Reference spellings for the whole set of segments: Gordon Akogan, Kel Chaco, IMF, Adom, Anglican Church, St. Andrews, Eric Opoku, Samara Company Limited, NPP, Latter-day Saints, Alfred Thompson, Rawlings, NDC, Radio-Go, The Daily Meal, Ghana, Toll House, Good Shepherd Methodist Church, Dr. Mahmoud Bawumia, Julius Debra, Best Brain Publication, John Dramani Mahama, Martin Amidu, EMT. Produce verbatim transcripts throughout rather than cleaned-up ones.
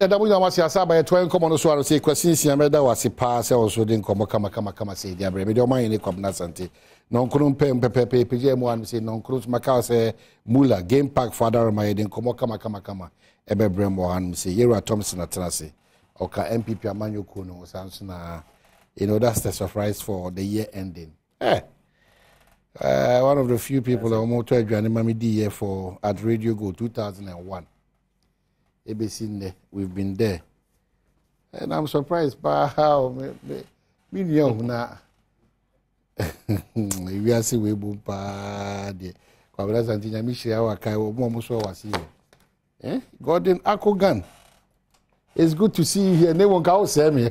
You know, that's the surprise for the year ending. Eh. Uh, one of the few people that were to join Mammy D for at Radio-Go two thousand one. We've been there. And I'm surprised by how we know now. We are seeing we boom party. Kwabela Santina Michelle Akaiwo Momuso was here. Eh? Gordon Akogan. It's good to see you here. No one can say me.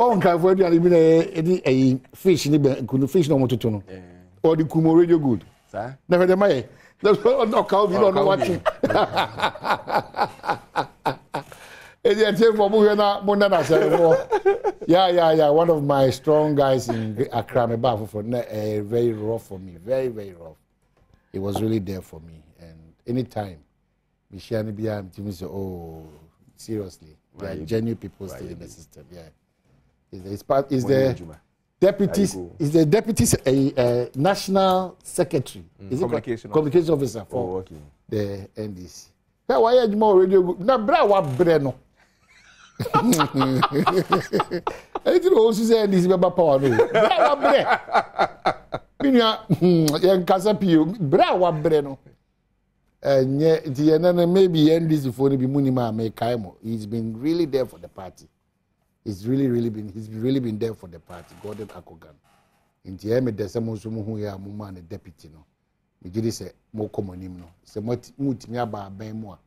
Oh, California, I mean, a fish in the fish no more to know. Or the Kumo Radio Good. Never mind. That's what knock out, you don't know what you. Yeah, yeah, yeah. One of my strong guys in Accra, for uh, very rough for me. Very, very rough. It was really there for me. And anytime, Michelle Bia and Timmy say, oh, seriously. There are genuine people still in the system. Yeah. Is the, is the deputy is the deputy a uh, uh, national secretary? Mm. Is communication it communication officer, officer for oh, okay. The N D C? Now why are you more radio? Now bra wa breno. I didn't also say N D C member power no. Bra wa bre. Binya yankasa pio bra wa breno. Enye tiyenana maybe N D C for be munima me kaimo. He's been really there for the party. He's really, really been. He's really been there for the party. Gordon Akogan. In the end, there's someone who is a woman, a deputy. No, we did say more common him. No, so much much me about Ben Moore.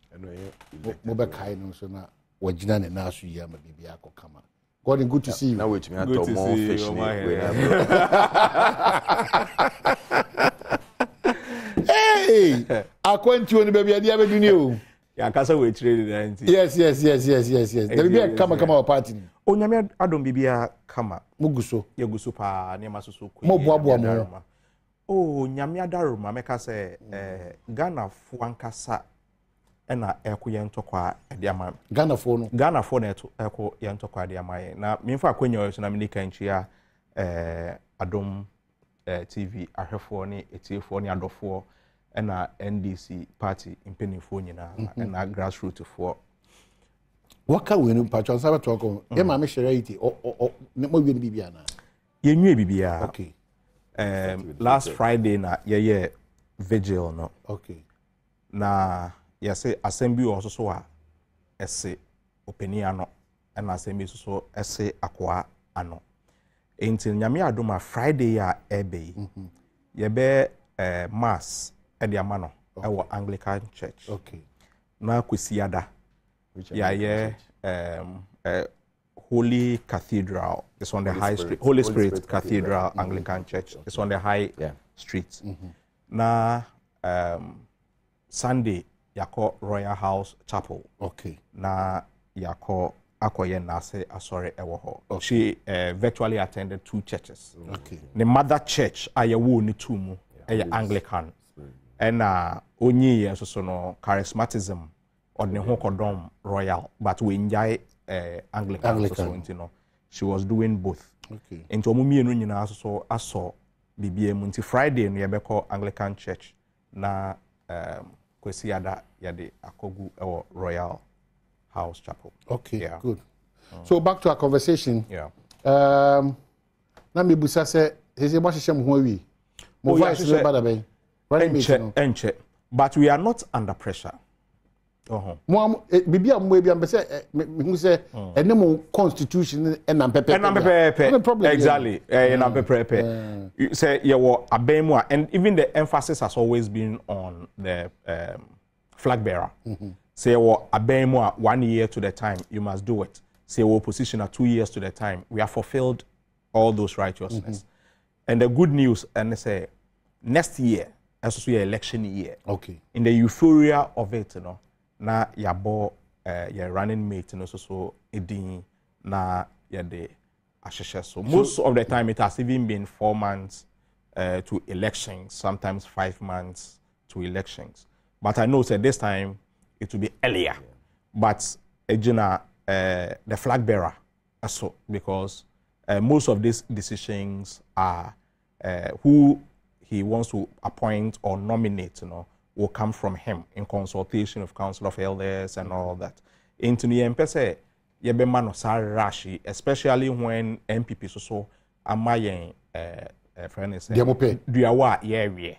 More back high. No, so now we're done. And now she's here. Maybe I could come. Gordon, good to see you. Now wait, me I talk more fish. Hey, I went to any baby. I never knew. Yeah, because we traded nineteen. Yes, yes, yes, yes, yes, yes. There will be a kama kama or party. Oh, nyame Adom bibia kama. Muguso. Yeguso pa ne masusu ku. Mo boaboa mo. Oh, nyame adaruma meka se eh Ghana fo ankasa e na ekoye ntokwa ade ama. Ghana fo no. Ghana fo na eto eko ye ntokwa ade ama. Na memfa akwanya oyo na me nika nchia eh Adom T V ahwefo ne etiefo ne adofo. And our N D C party in Pennsylvania and our grassroots for what can we do? Patron Sabatoko, Emma Misharity or Mogan Bibiana. You knew Bibia, okay. Um, last Friday, na yeah, yeah, vigil, no, okay. Na yes, assembly also saw essay opiniano and assembly so essay aqua ano. Until Yamia do my Friday, ya ebe, ye be a mass. Ediamano, our Anglican Church. Okay. Now Kusiada, which yeah, yeah, um, uh, Holy Cathedral. It's on the Holy High Spirit. Street. Holy, Holy Spirit, Spirit Cathedral, Cathedral. Anglican mm -hmm. Church. Okay. It's on the High yeah. Street. Mm -hmm. Now um, Sunday, Yako Royal House Chapel. Okay. Now Yako Akoye Nase Asore Ewoho. She uh, virtually attended two churches. Okay. The Mother Church, Ayawu Nitumu, a Anglican. And uh, only uh, so, so no charismatism or the Hokodom Royal, but we enjoy uh, Anglican. Anglican. So, so, you know, she was doing both. Okay. And to me, you know, so I saw B B A Monday Friday in Yabeko Anglican Church. Na Kwesiada Yade Akogu or Royal House Chapel. Okay, yeah. Good. Mm. So back to our conversation. Yeah. Um, Nami Busa said, "He's a Mashisham Huawi. Mova is a bad Enche, enche. But we are not under pressure. Uh huh. Maybe I'm maybe I'm say we say any more constitution and I'm prepared. And I'm prepared. Exactly. And I'm prepared. You say you were a bemwa, and even the emphasis has always been on the um, flag bearer. Say you were a bemwa one year to the time. You must do it. Say we opposition at two years to the time. We have fulfilled all those righteousness. Mm -hmm. And the good news, and they say next year. Also, your election year. Okay. In the euphoria of it, you know, na your bo, uh, your running mate, you know, so so edin na your de asheshe. So most of the time, it has even been four months uh, to elections, sometimes five months to elections. But I know that this time it will be earlier. Yeah. But Ejina, uh, the flag bearer, also, because uh, most of these decisions are uh, who he wants to appoint or nominate, you know, will come from him in consultation of Council of Elders and all that. Into the M P S A, yebe mano sarashi, especially when M P P so so amayen friend is saying, diawa yewe.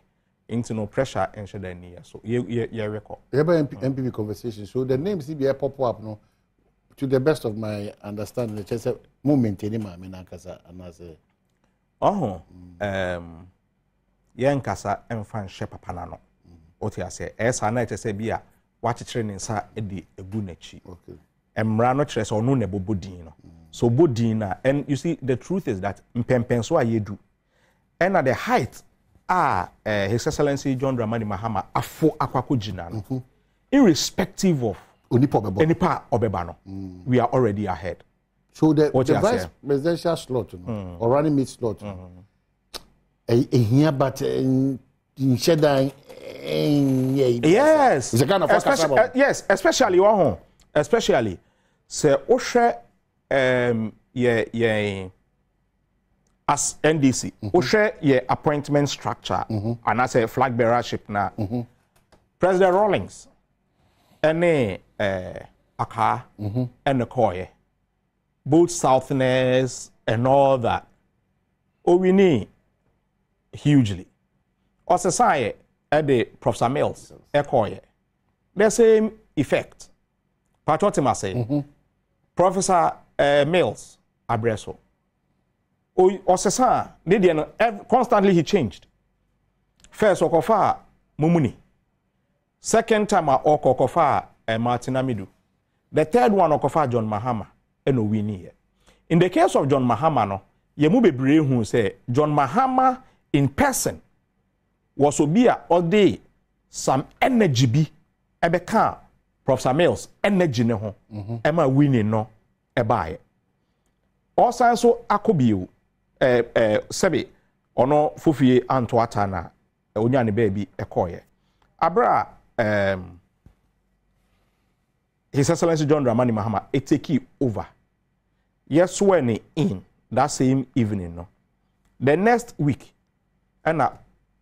Into no pressure and should I near so you record. Yeba M P P conversation. So the names C B I pop up no. To the best of my understanding, the chance mo maintain him. I mean, Ankasa and as a oh, um, Yankasa and Fan Shepherd Panano. What I say, as I night as a beer, watch training, sir, Eddie, a gunechi. Okay. And Rano Tres or Nunebo Budino. So Budina, and you see, the truth is that Mpempenswa ye do. And at the height, ah, uh, His Excellency John Dramani Mahama, afo akwakujina. Mm -hmm. Irrespective of any part of Obebano, mm. we are already ahead. So the, the vice presidential slot, you know, mm. or running mid slot, mm here, -hmm. but in Shedda. Yes. It's a kind of especially, uh, yes, especially uh, especially say Osha um yeah yeah as N D C mm -hmm. Osha yeah appointment structure mm -hmm. and as a flag bearership now mm -hmm. President Rawlings and a uh, Aka mm -hmm. and a Koye both Southerners and all that. Oh, we need hugely or society. At the Professor Mills, Ekoye, the same effect. Patriotima say, mm -hmm. Professor uh, Mills, Abresso. O Cesar, constantly he changed. First, Okofa, Mumuni. Second time, Okofa, Martin Amidu. The third one, Okofa, John Mahama, and Owini. In the case of John Mahama, no, Yemube Bre, who say, John Mahama in person. Was obia all day some energy be ebeka Professor Mills energy ne ho ema winning no ebaye osan so akobio eh eh sebe ono fofie antoata na onya ne baby ekoye abra um His Excellency John Dramani Mahama it take over yes when in that same evening no the next week and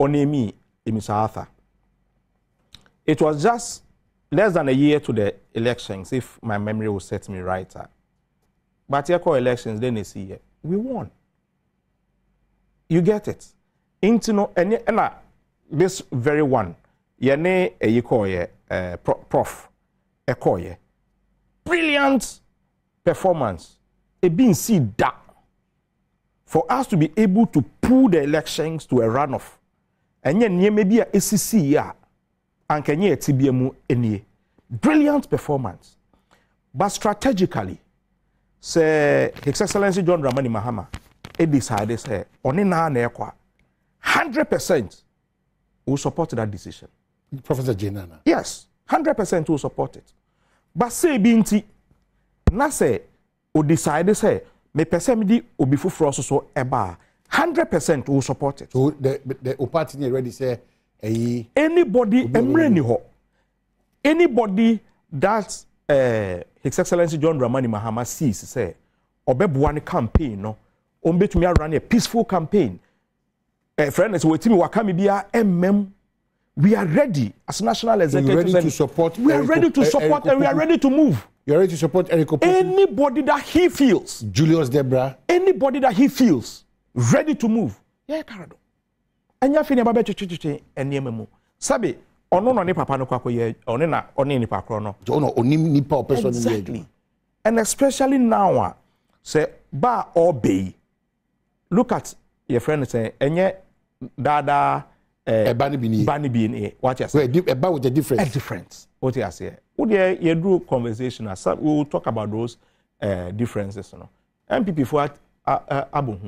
Onemi Mister Arthur. It was just less than a year to the elections, if my memory will set me right. But here call elections, then they see it. We won. You get it. Into no any this very one. Yene you call Prof Ekoye. Brilliant performance. It being seen that for us to be able to pull the elections to a runoff. And yet, maybe a S C C and can ye T B M U any brilliant performance, but strategically, say His Excellency John Dramani Mahama, it decided say only na na ekwa, hundred percent will support that decision. Professor Jenana. Yes, hundred percent will support it. But say binti, na say o decided say me person me di obifu froso so eba. Hundred percent will support it. So the the party already say hey, anybody emreniho, anybody that uh, His Excellency John Dramani Mahama sees say obebuani campaign no, ombe to me run a peaceful campaign. Uh, friends, we team wakami bia mm. We are ready as national executives. Ready to support. We are ready to support and we are ready to move. You are ready to support Eric Opoku. Anybody that he feels. Julius Debra. Anybody that he feels. Ready to move. Yeah, Carado. And you're feeling about chichi and Yememo. Sabi, or no, no, Papa no Quaco, ye, or Nina, or Nipa Crono. Don't know, or Nipa person exactly. And especially now, say, ba or bay. Look at your friend say, and yet, Dada, a banny bean, banny bean, what you say. About the difference. A difference. What you say. Would you do conversation? As we will talk about those uh, differences. No? M P P for Abu.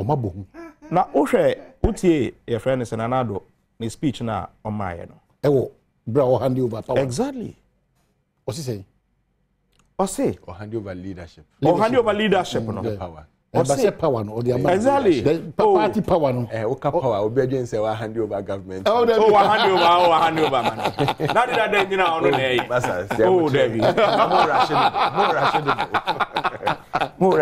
Now, Osha, Utie, your friend is an anado, the speech now on my own. Oh, bro, hand you over power. Exactly. What's he say? Or say, or hand you over leadership. Or hand you over leadership, no power. Or say power or the amount. Exactly. Party power no. Eh, oka power obedien say we hand over government. Oh, we hand over, we hand over man. Now that dey nyina ono dey. Oh, David. More rational. More rational. More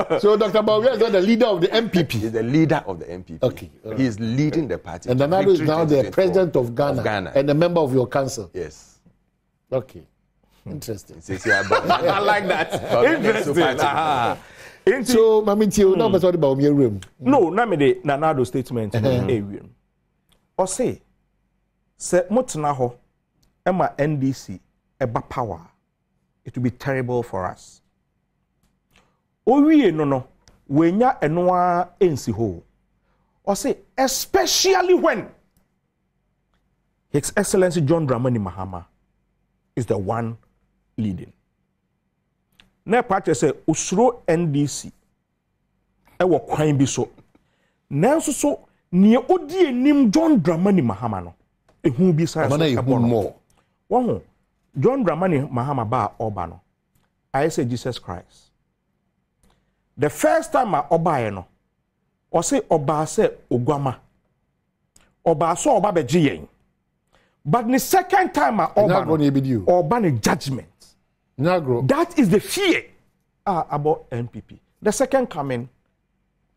rational. So Doctor Bawumia is not the leader of the N P P. He's the leader of the N P P. Okay. Right. He is leading the party. And Nana is now the president of Ghana, of Ghana and a member of your council. Yes. Okay. Interesting. I like that. Interesting. Aha. So, Mamitio, no, but what about your room? No, Namede, Nanado statement. Or say, Sir Motanaho, Emma N D C, Eba power, it will be terrible for us. Oh, we no, no, when ya and noa ensiho. Or say, especially when His Excellency John Dramani Mahama is the one leading. Na party say usro N D C e wo kwan bi so nanso so ne odi enim John Dramani Mahama no ehu bi sai so abono wo ho John Dramani Mahama ba oba no I say Jesus Christ the first time oba e no o say oba say ogwama oba so oba be giyen but the second time oba no oba ne judgment. That is the fear uh, about N P P. The second coming,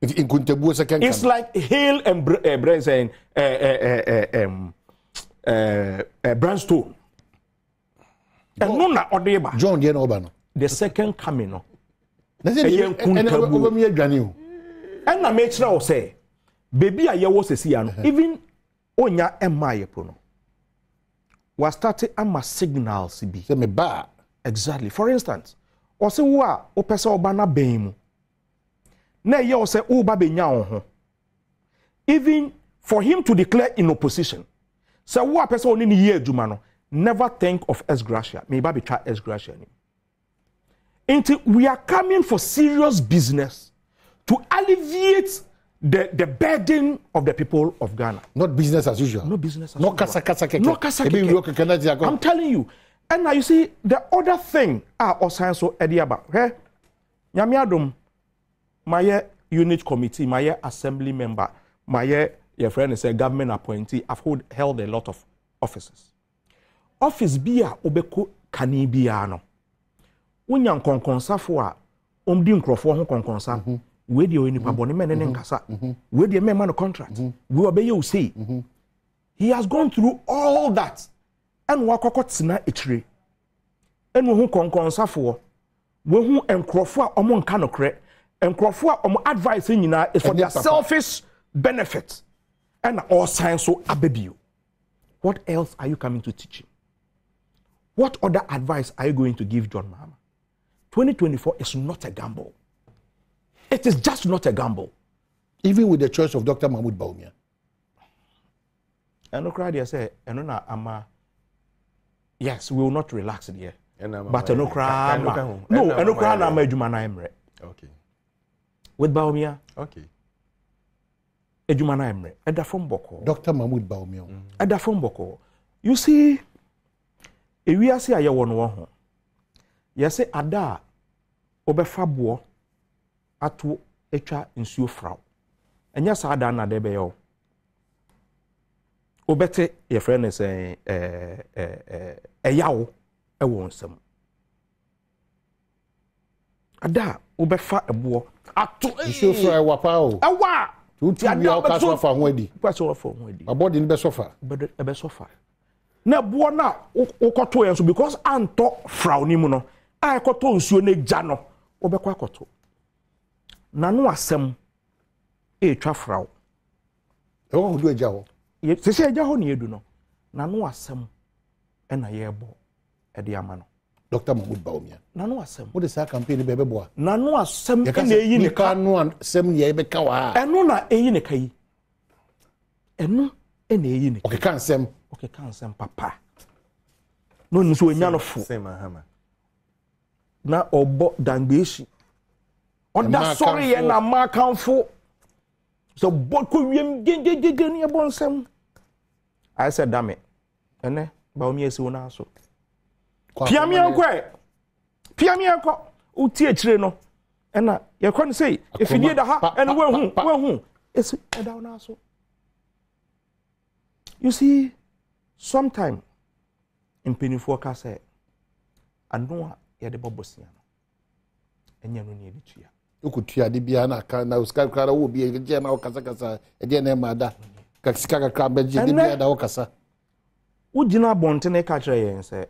it, it second it's coming. Like hail and br uh, brains and uh, uh, uh, um, uh, uh, brandstone. And no na odeba. John Yen Obano. The second coming, no. That's it. And over me a granule. And I make sure say, baby, I was a siano. Even Onya and Maya Pono was starting ama signal C B. Say me ba. Exactly. For instance, or say wa o pesa obana bemu. Na ye o say o ba benya onho. Even for him to declare in opposition. Say wa pesa oni ni ye aduma no. Never think of ex gratia. Me ba be try ex gratia ni. Until we are coming for serious business to alleviate the the burden of the people of Ghana. Not business as usual. No business as no usual. Kasa kasa keke. No kasa keke. I'm telling you. And now you see the other thing ah osanso ediaba eh nyame adom my unit committee my assembly member my your friend is a government appointee I've hold, held a lot of offices office bia obeko kani bia no wonya nkonkonsafo a omdi nkrofo ho konkonsa we dey oni pabone menene nkasa we dey mema no contract we obey you say he has gone through all that. And wakokot na itri. And who conconsa for who and crofua or mon canocre and crofua or advising you now is for their selfish benefit. And all science so abebu. What else are you coming to teach him? What other advice are you going to give John Mahama? twenty twenty-four is not a gamble. It is just not a gamble. Even with the choice of Doctor Mahmoud Bawumia. And no cry, I say, and no, ama. Yes, we will not relax in here. But no crime. No, no crime. I'm a human. I'm right. Okay. With Bawumia. Okay. A human. I'm right. At the phone boko. Doctor Mahmoud Bawumia. At the phone boko. You see, if we are see a one one, yes, ada obefabo atu echa insuo frau. And yes, ada na debeyo. Obete your friend is saying eh eh eh eyawo ewo nsam ada obefa ebo ato so fra wapa o ewa tuti ada obefa sofa ho adi paso ofa ho adi abodi ni be sofa be sofa na bo na okoto enso because anto frau ni mu no ai koto nsuo na gya no obekwa koto na no asem e twa frau ewo ho do agya ho se se eja ho ne no na no asem e na ye bo e de ama no Doctor Mahmoud Bawumia na no asem wo de sa campaign be be boa na no asem e na yi ne ka no asem ye be ka wa eno na eyi ne kai eno e na eyi ne okay kan asem okay kan asem papa no ni so enya no fo asem Mahama na obo dangbeshi oda sorry ye na ma kanfo so bo ko wiem gege gege ne bo nsem I said, damn it. And then, Bawumia is one also. Piamianque. Piamianco. Utia Treno. And uh, you can say, if you need a hat, and where home, where home, it's down also. You see, sometime in Penny Forecast said, I know you're the Bobosian, and you need it here. You could hear the Biana, now Skycra will be a gem or Casacasa, a dear mother, Cascaca Crabbage, and the Ocasa. Would you not want to make a tray and say,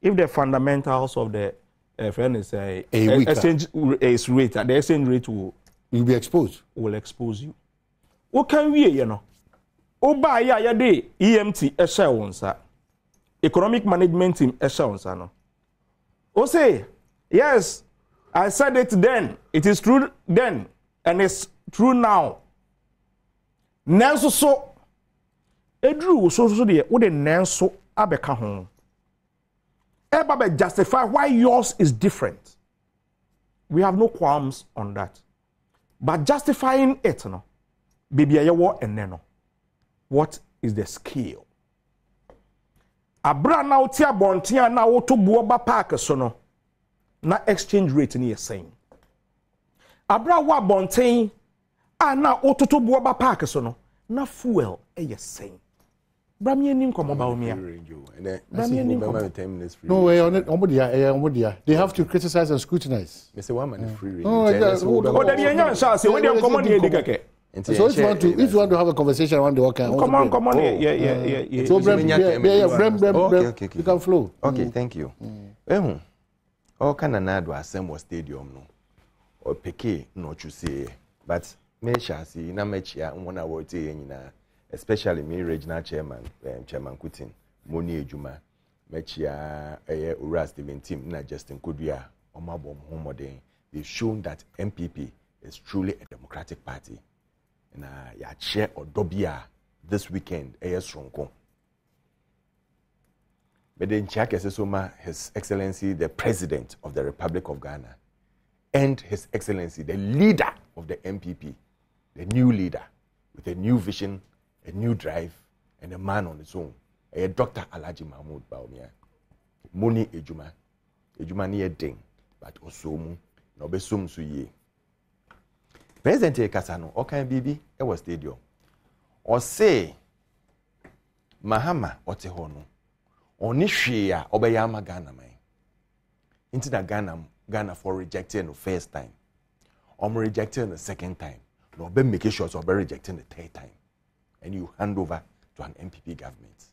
if the fundamentals of the Uh, friend is a, a, a exchange rate. The exchange rate will you'll be exposed. Will expose you. What can we, you know? Oh, buy ya ya day E M T echelonsa, economic management team echelonsa no. Oh, say yes. I said it then. It is true then, and it's true now. Nanso so, Edru so so the what the nanso abeka home. Everybody justify why yours is different. We have no qualms on that. But justifying it, no. Baby, I want and no. What is the scale? Abra now tia bontia na oto buoba park so no. Na exchange rate ni same. Abra wa bontin ana oto to buoba park so no. Na fuel e same. Bramian Ninkom Bawumia. No way on it. Omodia, they have to criticize and scrutinize. Mister Waman, free range. Oh, that's all. Oh, the young shall say, when you come on here, Dicke. So if you want to, if you want to have a conversation around the okay, come on, come on. Yeah, yeah, yeah, yeah. So Brem, Brem, Brem, you can flow. Okay, thank you. Eh, all kind of nadu assemble stadium no, or peke no to say, but me shall see na me chia umwana wote yenina. Especially me, regional chairman, um, Chairman Kutin, Moni Ejuma, Mechia, Aye, Ura Steven Team, not Justin Kudia, Omabom Homode. They've shown that N P P is truly a democratic party. And I chair Odobia this weekend, Aye Sronko. But then Chiake Sesoma, His Excellency, the President of the Republic of Ghana, and His Excellency, the leader of the N P P, the new leader, with a new vision, a new drive, and a man on his own. A Doctor Alaji Mahmoud Bawumia. Moni Ejuma. Ejuma ni ding, but osomu no besum suye. President Kasano, okay bibi, it was stadium. Or say Mahama otehono. Oni shia obeyama Ghana man. Into the Ghana Ghana for rejecting the first time. Om rejecting the second time. No be making sure so be rejecting the third time. And you hand over to an N P P government.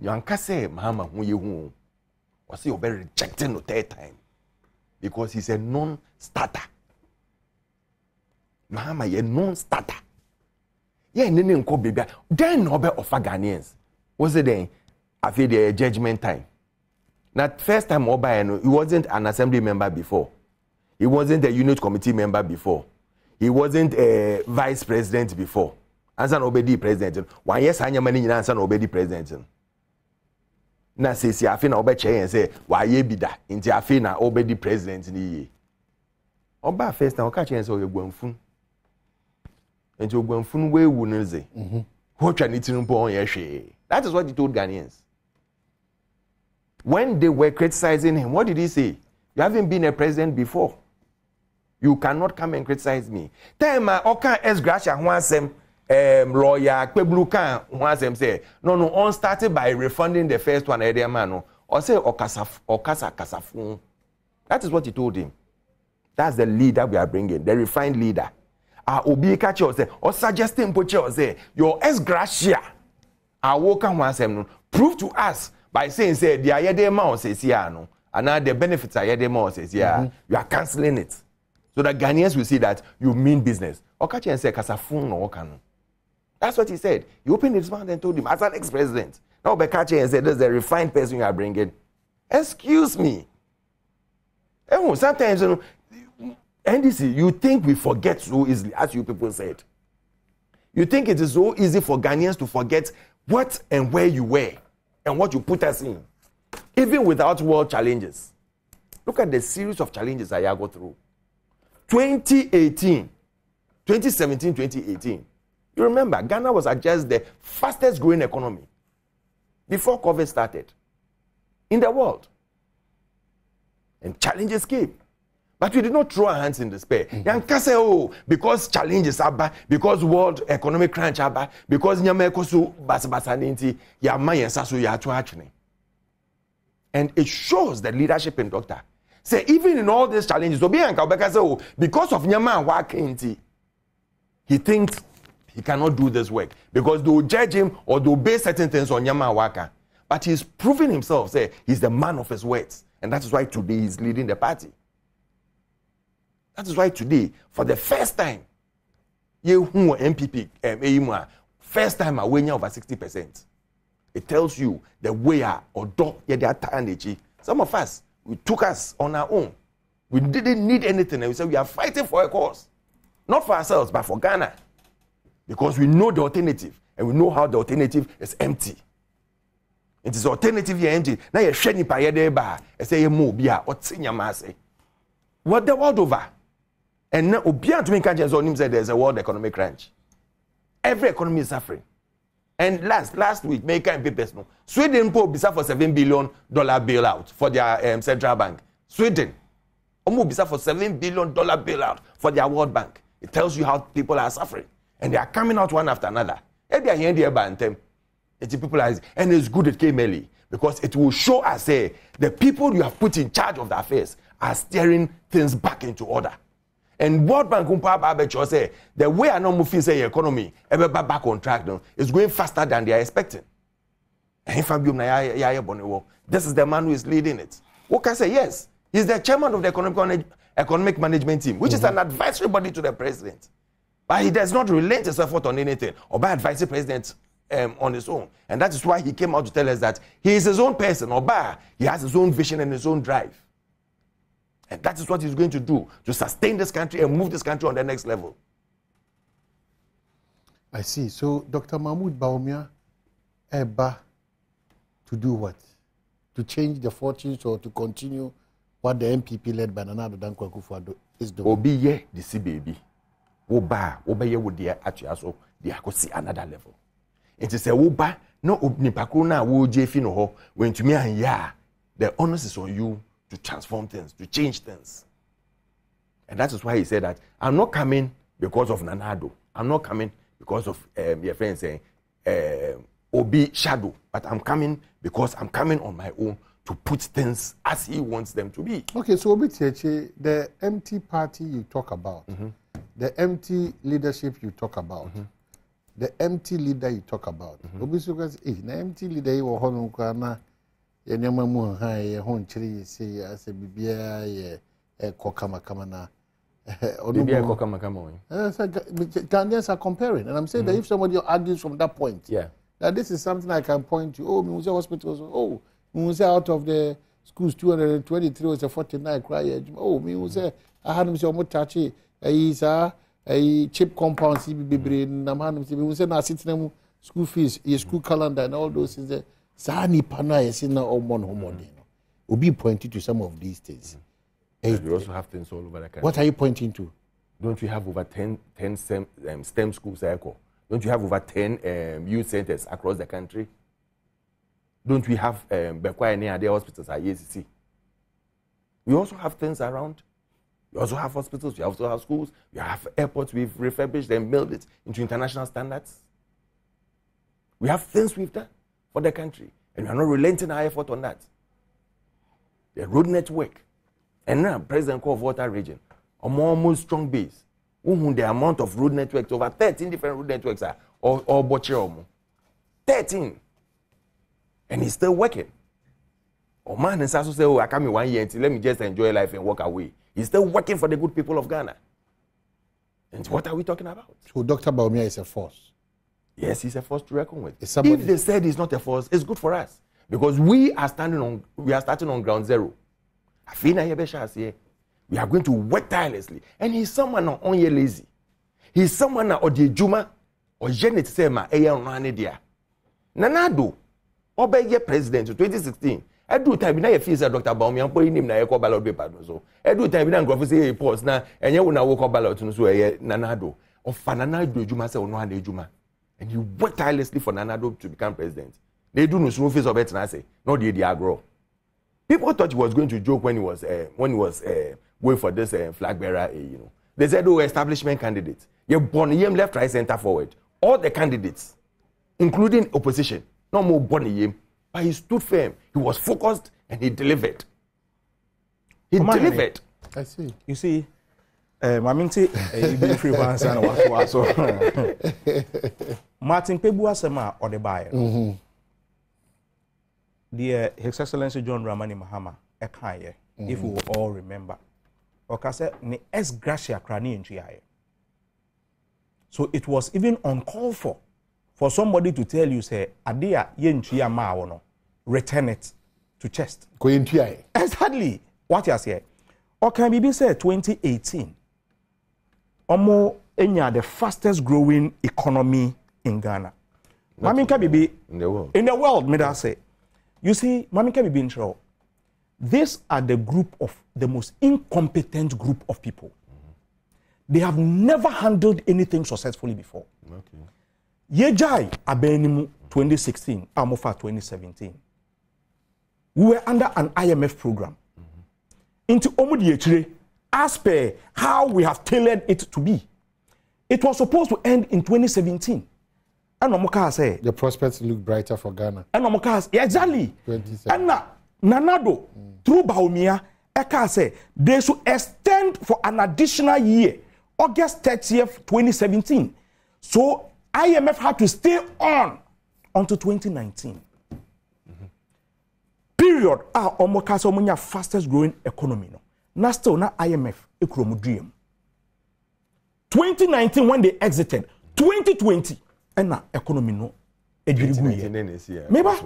You can't say, Mahama, who you who or say you're rejecting the third time because he's a non-starter. Mahama, you're a non-starter. Yeah, and then you call baby. Then Nobel of Ghanaians was it then after the judgment time? That first time, Oba, he wasn't an assembly member before, he wasn't a unit committee member before. He wasn't a vice president before. Ansan obedi president. One yes, Anya Manin Ansan obedi president. Na say, see, I feel obey and say, why ye be that? In the Afina obedi president in the ye. Oba first now catch and so you're going fun. And you're going fun way wouldn't say. What you need to know on your she. That is what he told Ghanaians. When they were criticizing him, what did he say? You haven't been a president before. You cannot come and criticize me. Tema Oka S. Gracia wants him, lawyer, Queblucan wants him say, no, no, on started by refunding the first one, Edia Mano, or say Okasa Kasafun. That is what he told him. That's the leader we are bringing, the refined leader. Ah, Obi Kacho say, or suggesting Pocho say, your S. Gracia, I woke up once him, prove to us by saying, say, the Ayedema says, yeah, no, and now the benefits Ayedema says, yeah, you are canceling it. So that Ghanaians will see that you mean business. Okachi and say Kasafun or Okano. That's what he said. He opened his mouth and told him, as an ex-president. Now Bekachi and said, this is a refined person you are bringing. Excuse me. Oh, sometimes, you know, N D C, you think we forget so easily, as you people said. You think it is so easy for Ghanaians to forget what and where you were and what you put us in, even without world challenges. Look at the series of challenges I go through. twenty eighteen, twenty seventeen, twenty eighteen. You remember, Ghana was just the fastest growing economy before COVID started in the world. And challenges came. But we did not throw our hands in despair. Mm-hmm. Because challenges are bad, because world economic crunch are bad, because and it shows the leadership in Doctor. Say, even in all these challenges, because of Nyama, he thinks he cannot do this work because they will judge him or they will base certain things on Nyama Waka. But he's proven himself, say, he's the man of his words. And that is why today he's leading the party. That is why today, for the first time, M P P, first time I win over sixty percent. It tells you the way or do energy. Some of us, we took us on our own. We didn't need anything. And we said we are fighting for a cause. Not for ourselves, but for Ghana. Because we know the alternative. And we know how the alternative is empty. It is alternative here empty. Now you share ni payedeba. I say you move here or tinyamase. What the world over? And now Obian to me can't just on him say there's a world economic crunch. Every economy is suffering. And last last week, make and be personal. Sweden po bisa for seven billion dollar bailout for their um, central bank. Sweden, omo bisa for seven billion dollar bailout for their World Bank. It tells you how people are suffering, and they are coming out one after another. And they are hearing the anthem. People are, and it's good it came early because it will show us eh, the people you have put in charge of the affairs are steering things back into order. And World Bank say the way I know moving say economy ever back on track now is going faster than they are expecting. This is the man who is leading it. Woka say yes, he's the chairman of the economic economic management team, which mm-hmm. is an advisory body to the president, but he does not relent his effort on anything or by advising president um, on his own. And that is why he came out to tell us that he is his own person or bar. He has his own vision and his own drive. And that is what he's going to do to sustain this country and move this country on the next level. I see. So Doctor Mahmoud Bawumia, Eba, to do what? To change the fortunes or to continue what the M P P led by Nana Dankwa Akufo-Addo is doing? Obiye, the C B B. Oba, Obaye would actually also, they could see another level. It is a Oba, no Nipakuna, Wo Jefinoho, when to me and ya, the onus is on you. To transform things, to change things. And that is why he said that I'm not coming because of Nanado. I'm not coming because of um, your friend saying uh, Obi Shadow. But I'm coming because I'm coming on my own to put things as he wants them to be. Okay, so Obi Tieche, the empty party you talk about, mm-hmm. the empty leadership you talk about, mm-hmm. the empty leader you talk about. Mm-hmm. Obi Sukas, eh, the empty leader you were Ye nyama mu ha ye ho nchiri ye se ase bibia ye kokama kama na bibia kokama kama won. Ghanaians are comparing, and I'm saying mm-hmm. that if somebody argues from that point, yeah, that this is something I can point to. Oh, Munza hospitals. Oh, Munza out of the schools, two hundred and twenty-three was a forty-nine cry. Oh, Munza I had him say omo tachi. Ayi sa ayi cheap compound si bibibre na ma him say Munza na sit na mu school fees, ye school calendar and all those things. Sani Pana is in our own homodino. Will be pointing to some of these things. Mm-hmm. And we also have things all over the country. What are you pointing to? Don't you have over ten, ten STEM, um, STEM schools? Don't you have over ten um, youth centers across the country? Don't we have Bekwa and other hospitals at E C C? We also have things around. We also have hospitals, we also have schools, we have airports, we've refurbished and built it into international standards. We have things we've done. For the country, and we are not relenting our effort on that. The road network, and now President Call of Water Region, a more, more strong base. Um, the amount of road networks, over thirteen different road networks are all, all boche thirteen, and he's still working. Oh man, and Sasso say, "Oh, I come in one year until let me just enjoy life and walk away." He's still working for the good people of Ghana. And what are we talking about? So Doctor Bawumia is a force. Yes, he's a force to reckon with. If they said he's not a force, it's good for us because we are standing on, we are starting on ground zero. We are going to work tirelessly, and he's someone not only lazy. He's someone not the Juma or Janet Sema Eya Nanado, Obeye president in twenty sixteen. I do time na fees a Doctor Bawumia po inim na yekọ ballot paper no so. I do time na ngofo say reports na enye wo na wo kọ ballot no so eye Nanado. Ofananado Juma say ono ade Juma. And you work tirelessly for Nanado to become president. They do no small face of it and I say, no, they, they are grow. People thought he was going to joke when he was uh, when he was uh, wait for this uh, flag bearer, uh, you know. They said, oh, establishment candidates. You're born, you're left, right, center, forward. All the candidates, including opposition, no more born him, but he stood firm. He was focused and he delivered. He oh, delivered. Man, I see. You see, um, I mean, see, you be free one son or so. Martin Pebuasema or the buyer. The His Excellency John Dramani Mahama, a kanye, if we all remember. Okay, ne ex gratia crani in G I A. So it was even uncalled for for somebody to tell you, say, Adia yen chia maono, return it to chest. Exactly. What you say? Or can be said twenty eighteen. Omo enya the fastest growing economy in Ghana. Mami Kabibi in the world. In the world, may I say. You see, Mami Kabibi in trouble. These are the group of the most incompetent group of people. Mm-hmm. They have never handled anything successfully before. Okay. Yejai Abenimu twenty sixteen, Amofa twenty seventeen. We were under an I M F program. Into Omudietre, as per how we have tailored it to be. It was supposed to end in twenty seventeen. And Omoka said, the prospects look brighter for Ghana. And Omoka said, yeah, exactly. And now, Nanado, mm. through Bawumia, Eka say they should extend for an additional year, August thirtieth, twenty seventeen. So I M F had to stay on until twenty nineteen. Mm-hmm. Period. Ah, Omoka say Omunya fastest growing economy no. Na still na I M F ekromudiem. twenty nineteen when they exited, twenty twenty and na economy no. twenty nineteen Meba,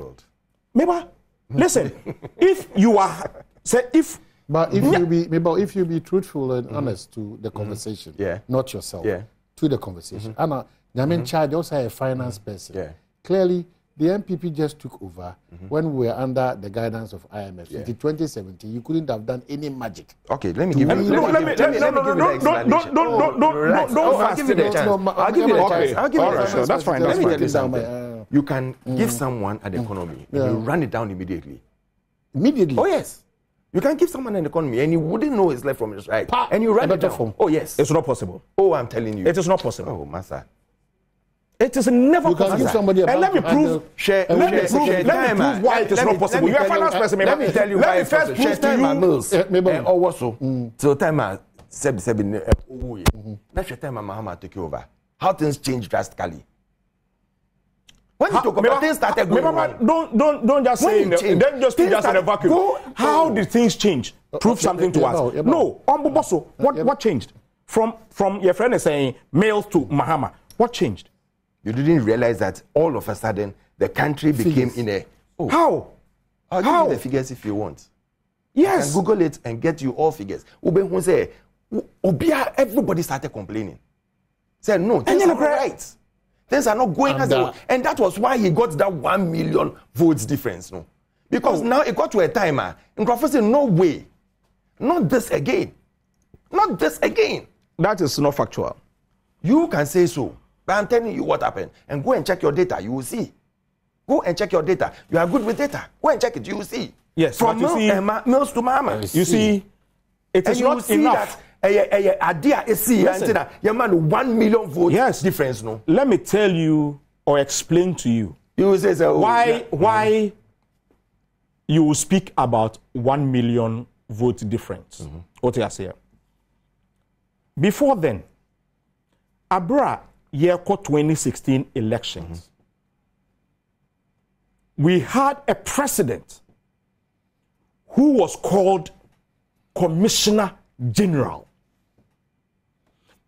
meba. Listen, if you are, say if, but if yeah. you be, but if you be truthful and mm-hmm. honest to the conversation, mm-hmm. yeah. not yourself, yeah. to the conversation. Mm-hmm. Anna, the main mm-hmm. child also a finance mm-hmm. person. Yeah. Clearly, the N P P just took over mm-hmm. when we were under the guidance of I M F. Yeah. In twenty seventeen, you couldn't have done any magic. Okay, let me give you. No, let me, let me, no, no, no, no, no, no, no, no, no, I'll give you the chance. I'll give you the chance. I'll give you the chance. That's fine. Let me tell you something. You can mm. give someone an economy yeah. and you run it down immediately. Immediately? Oh, yes. You can give someone an economy and you wouldn't know his left from his right. Pa, and you run it down. Form. Oh, yes. It's not possible. Oh, I'm telling you. It is not possible. Oh, Master. It is never you possible. Can give somebody and let me prove, share, let me prove, share, let me prove why it is not possible. You are a finance person. Let me tell you why it's possible. Let me first prove to you. Or what so? So time I said, that's the time Mahama took over. How things change drastically. When you talk about things started going on. Don't, don't, don't just say, in the, then just put just in a vacuum. Go, how did things change? Prove something to us. No, Ombo Bosso, what, what changed? From, from your friend is saying, male to Mahama, what changed? You didn't realize that all of a sudden, the country became in a... Oh, how? I'll how? give you the figures if you want. Yes. You can Google it and get you all figures. Everybody started complaining. Said, no, things are right. Things are not going and as well. And that was why he got that one million votes difference. No? Because oh. now it got to a timer. And Crawford said, no way. Not this again. Not this again. That is not factual. You can say so. But I'm telling you what happened. And go and check your data. You will see. Go and check your data. You are good with data. Go and check it. You will see. Yes. From mills to Mahama. You see, it is not enough. That idea is see your man one million votes yes. difference no. Let me tell you or explain to you. You will say so, why yeah. why mm-hmm. you will speak about one million vote difference. Mm-hmm. What I say. Before then, Abra Yerko twenty sixteen elections. Mm-hmm. We had a president who was called Commissioner General.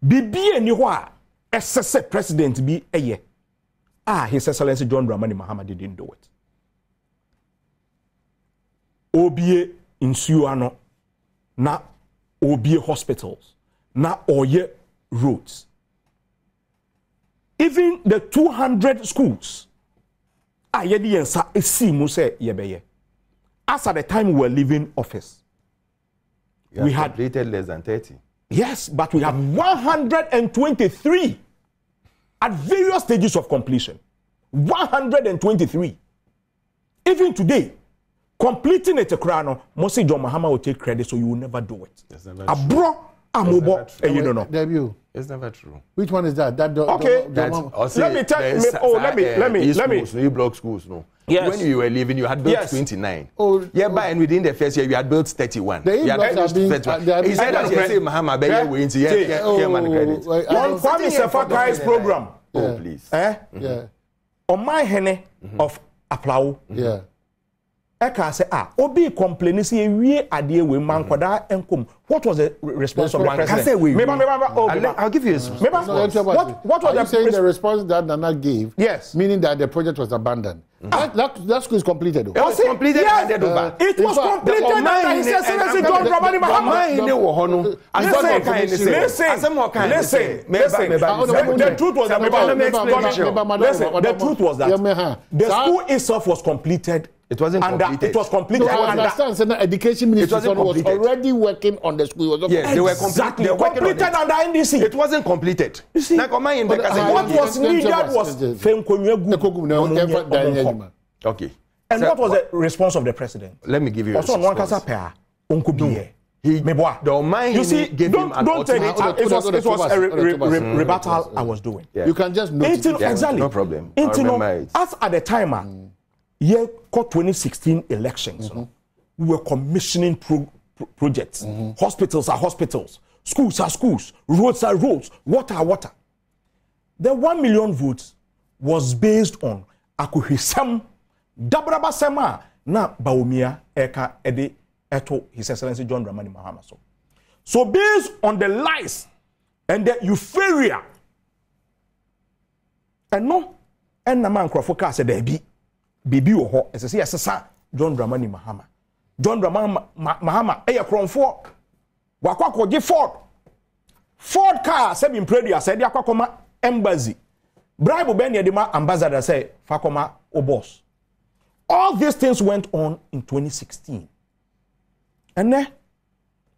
Bibi eniwa S S A president bi eye. Ah, His Excellency John Dramani Mahama didn't do it. Obie insuano na obie hospitals na oye roads. Even the two hundred schools ah yedi yensa esi muse yebeye. As at the time we were leaving office. You we had completed less than thirty. Yes, but we have one hundred twenty-three at various stages of completion. one hundred twenty-three. Even today, completing it, Krano, Mosi John Mahama will take credit, so you will never do it. That's never true. Abro, Amobo, and you don't know. W. It's never true. Which one is that? That the, okay. The, the one. Let me tell you. Oh, let me, let me, let me. You block schools, no. Yes. When you were leaving, you had built yes. twenty-nine. Oh, yeah, oh. By and within the first year, you had built thirty-one. The you had built thirty-one. Uh, he said that you say Mahama, but you were into yeah, yeah, oh, credit. One Kwame Sefakai's program. Oh, please. Eh? Yeah. On my hene of Aplau. Yeah. Eka say ah, Obi complaining say we adie we man kwada enkom. What was the response of the president? Meba meba meba. I'll give you his response. What what was the saying the response that Nana gave? Yes, meaning that the project was abandoned. That that school is completed. It was completed. It was completed. That he said seriously, John Dramani Mahama. Listen, listen, listen. The truth was that the truth was that the school itself was completed. It wasn't and completed. It was completed. No, I understand. So the education ministry was already working on the school. Yes, exactly. They were completed. They were completed under N D C. It wasn't completed. You see, like, I, what I, was needed was okay. And so, what was what? the response of the president? Let me give you. Also, one casa pair. He, you see, gave don't, him don't take it. It was, it was a re, re, re, mm, rebuttal mm, I was doing. Yeah. You can just notice. Exactly. No problem. As at the time. Year twenty sixteen elections, mm-hmm. we were commissioning pro pro projects. Mm-hmm. Hospitals are hospitals, schools are schools, roads are roads, water are water. The one million votes was based on Akuhisam, Dabraba Sema, na Bawumia, Eka, Ede, Eto, His Excellency John Dramani Mahama. So based on the lies and the euphoria, and no, and Naman Krofoka said there be. Bibi oho esese esesa John Dramani Mahama John Dramani Mahama eya kromfo wakwakogye Ford Ford car se bi mpredia se de akwakoma embassy bribe be ne de ma ambassador say fakoma o boss. All these things went on in twenty sixteen, and then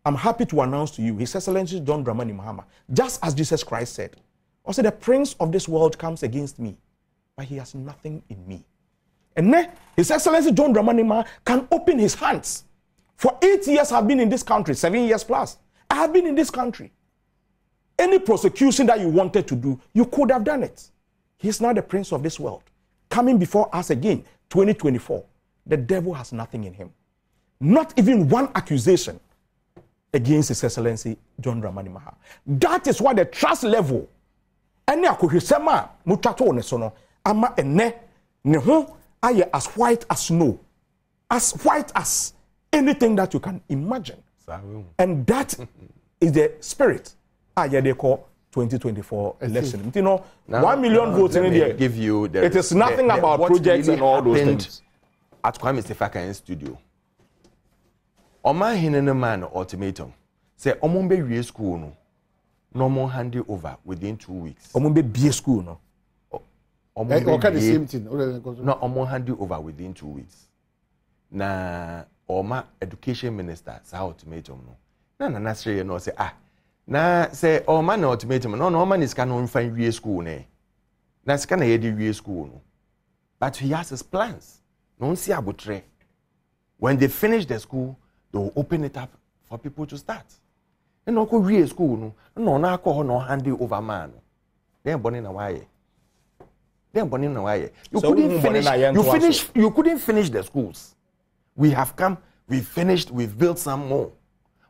I'm happy to announce to you His Excellency John Dramani Mahama, just as Jesus Christ said, also the prince of this world comes against me, but he has nothing in me. And then His Excellency John Dramani Mahama can open his hands. For eight years I've been in this country, seven years plus. I have been in this country. Any prosecution that you wanted to do, you could have done it. He's now the prince of this world. Coming before us again, twenty twenty-four. The devil has nothing in him. Not even one accusation against His Excellency John Dramani Mahama. That is why the trust level, ene akohwesema mutwato ne so no ama ene ne ho I as white as snow, as white as anything that you can imagine. Sorry. And that is the spirit. I they call twenty twenty-four election. You know, now, one million now, votes in India. Give you the, it is nothing the, the, about projects really and all those things. At Kwame Sefakai's studio, Oma Hineneman ultimatum say Omumbe Rie school no, no more hand over within two weeks. Omumbe B school no. Um, hey, okay, the same thing. No, I'm um, hand you over within two weeks. Na Oma education minister say ultimatum no. Na na na say no say ah. Na say Oma na ultimatum no no man is can on find real school ne. Na is can head real school no. But he has his plans. No see abotre. When they finish the school, they will open it up for people to start. And no go real school no. No na ko no hand you over man. Then born na why. You couldn't finish. You finish. You couldn't finish the schools. We have come. We've finished. We've built some more.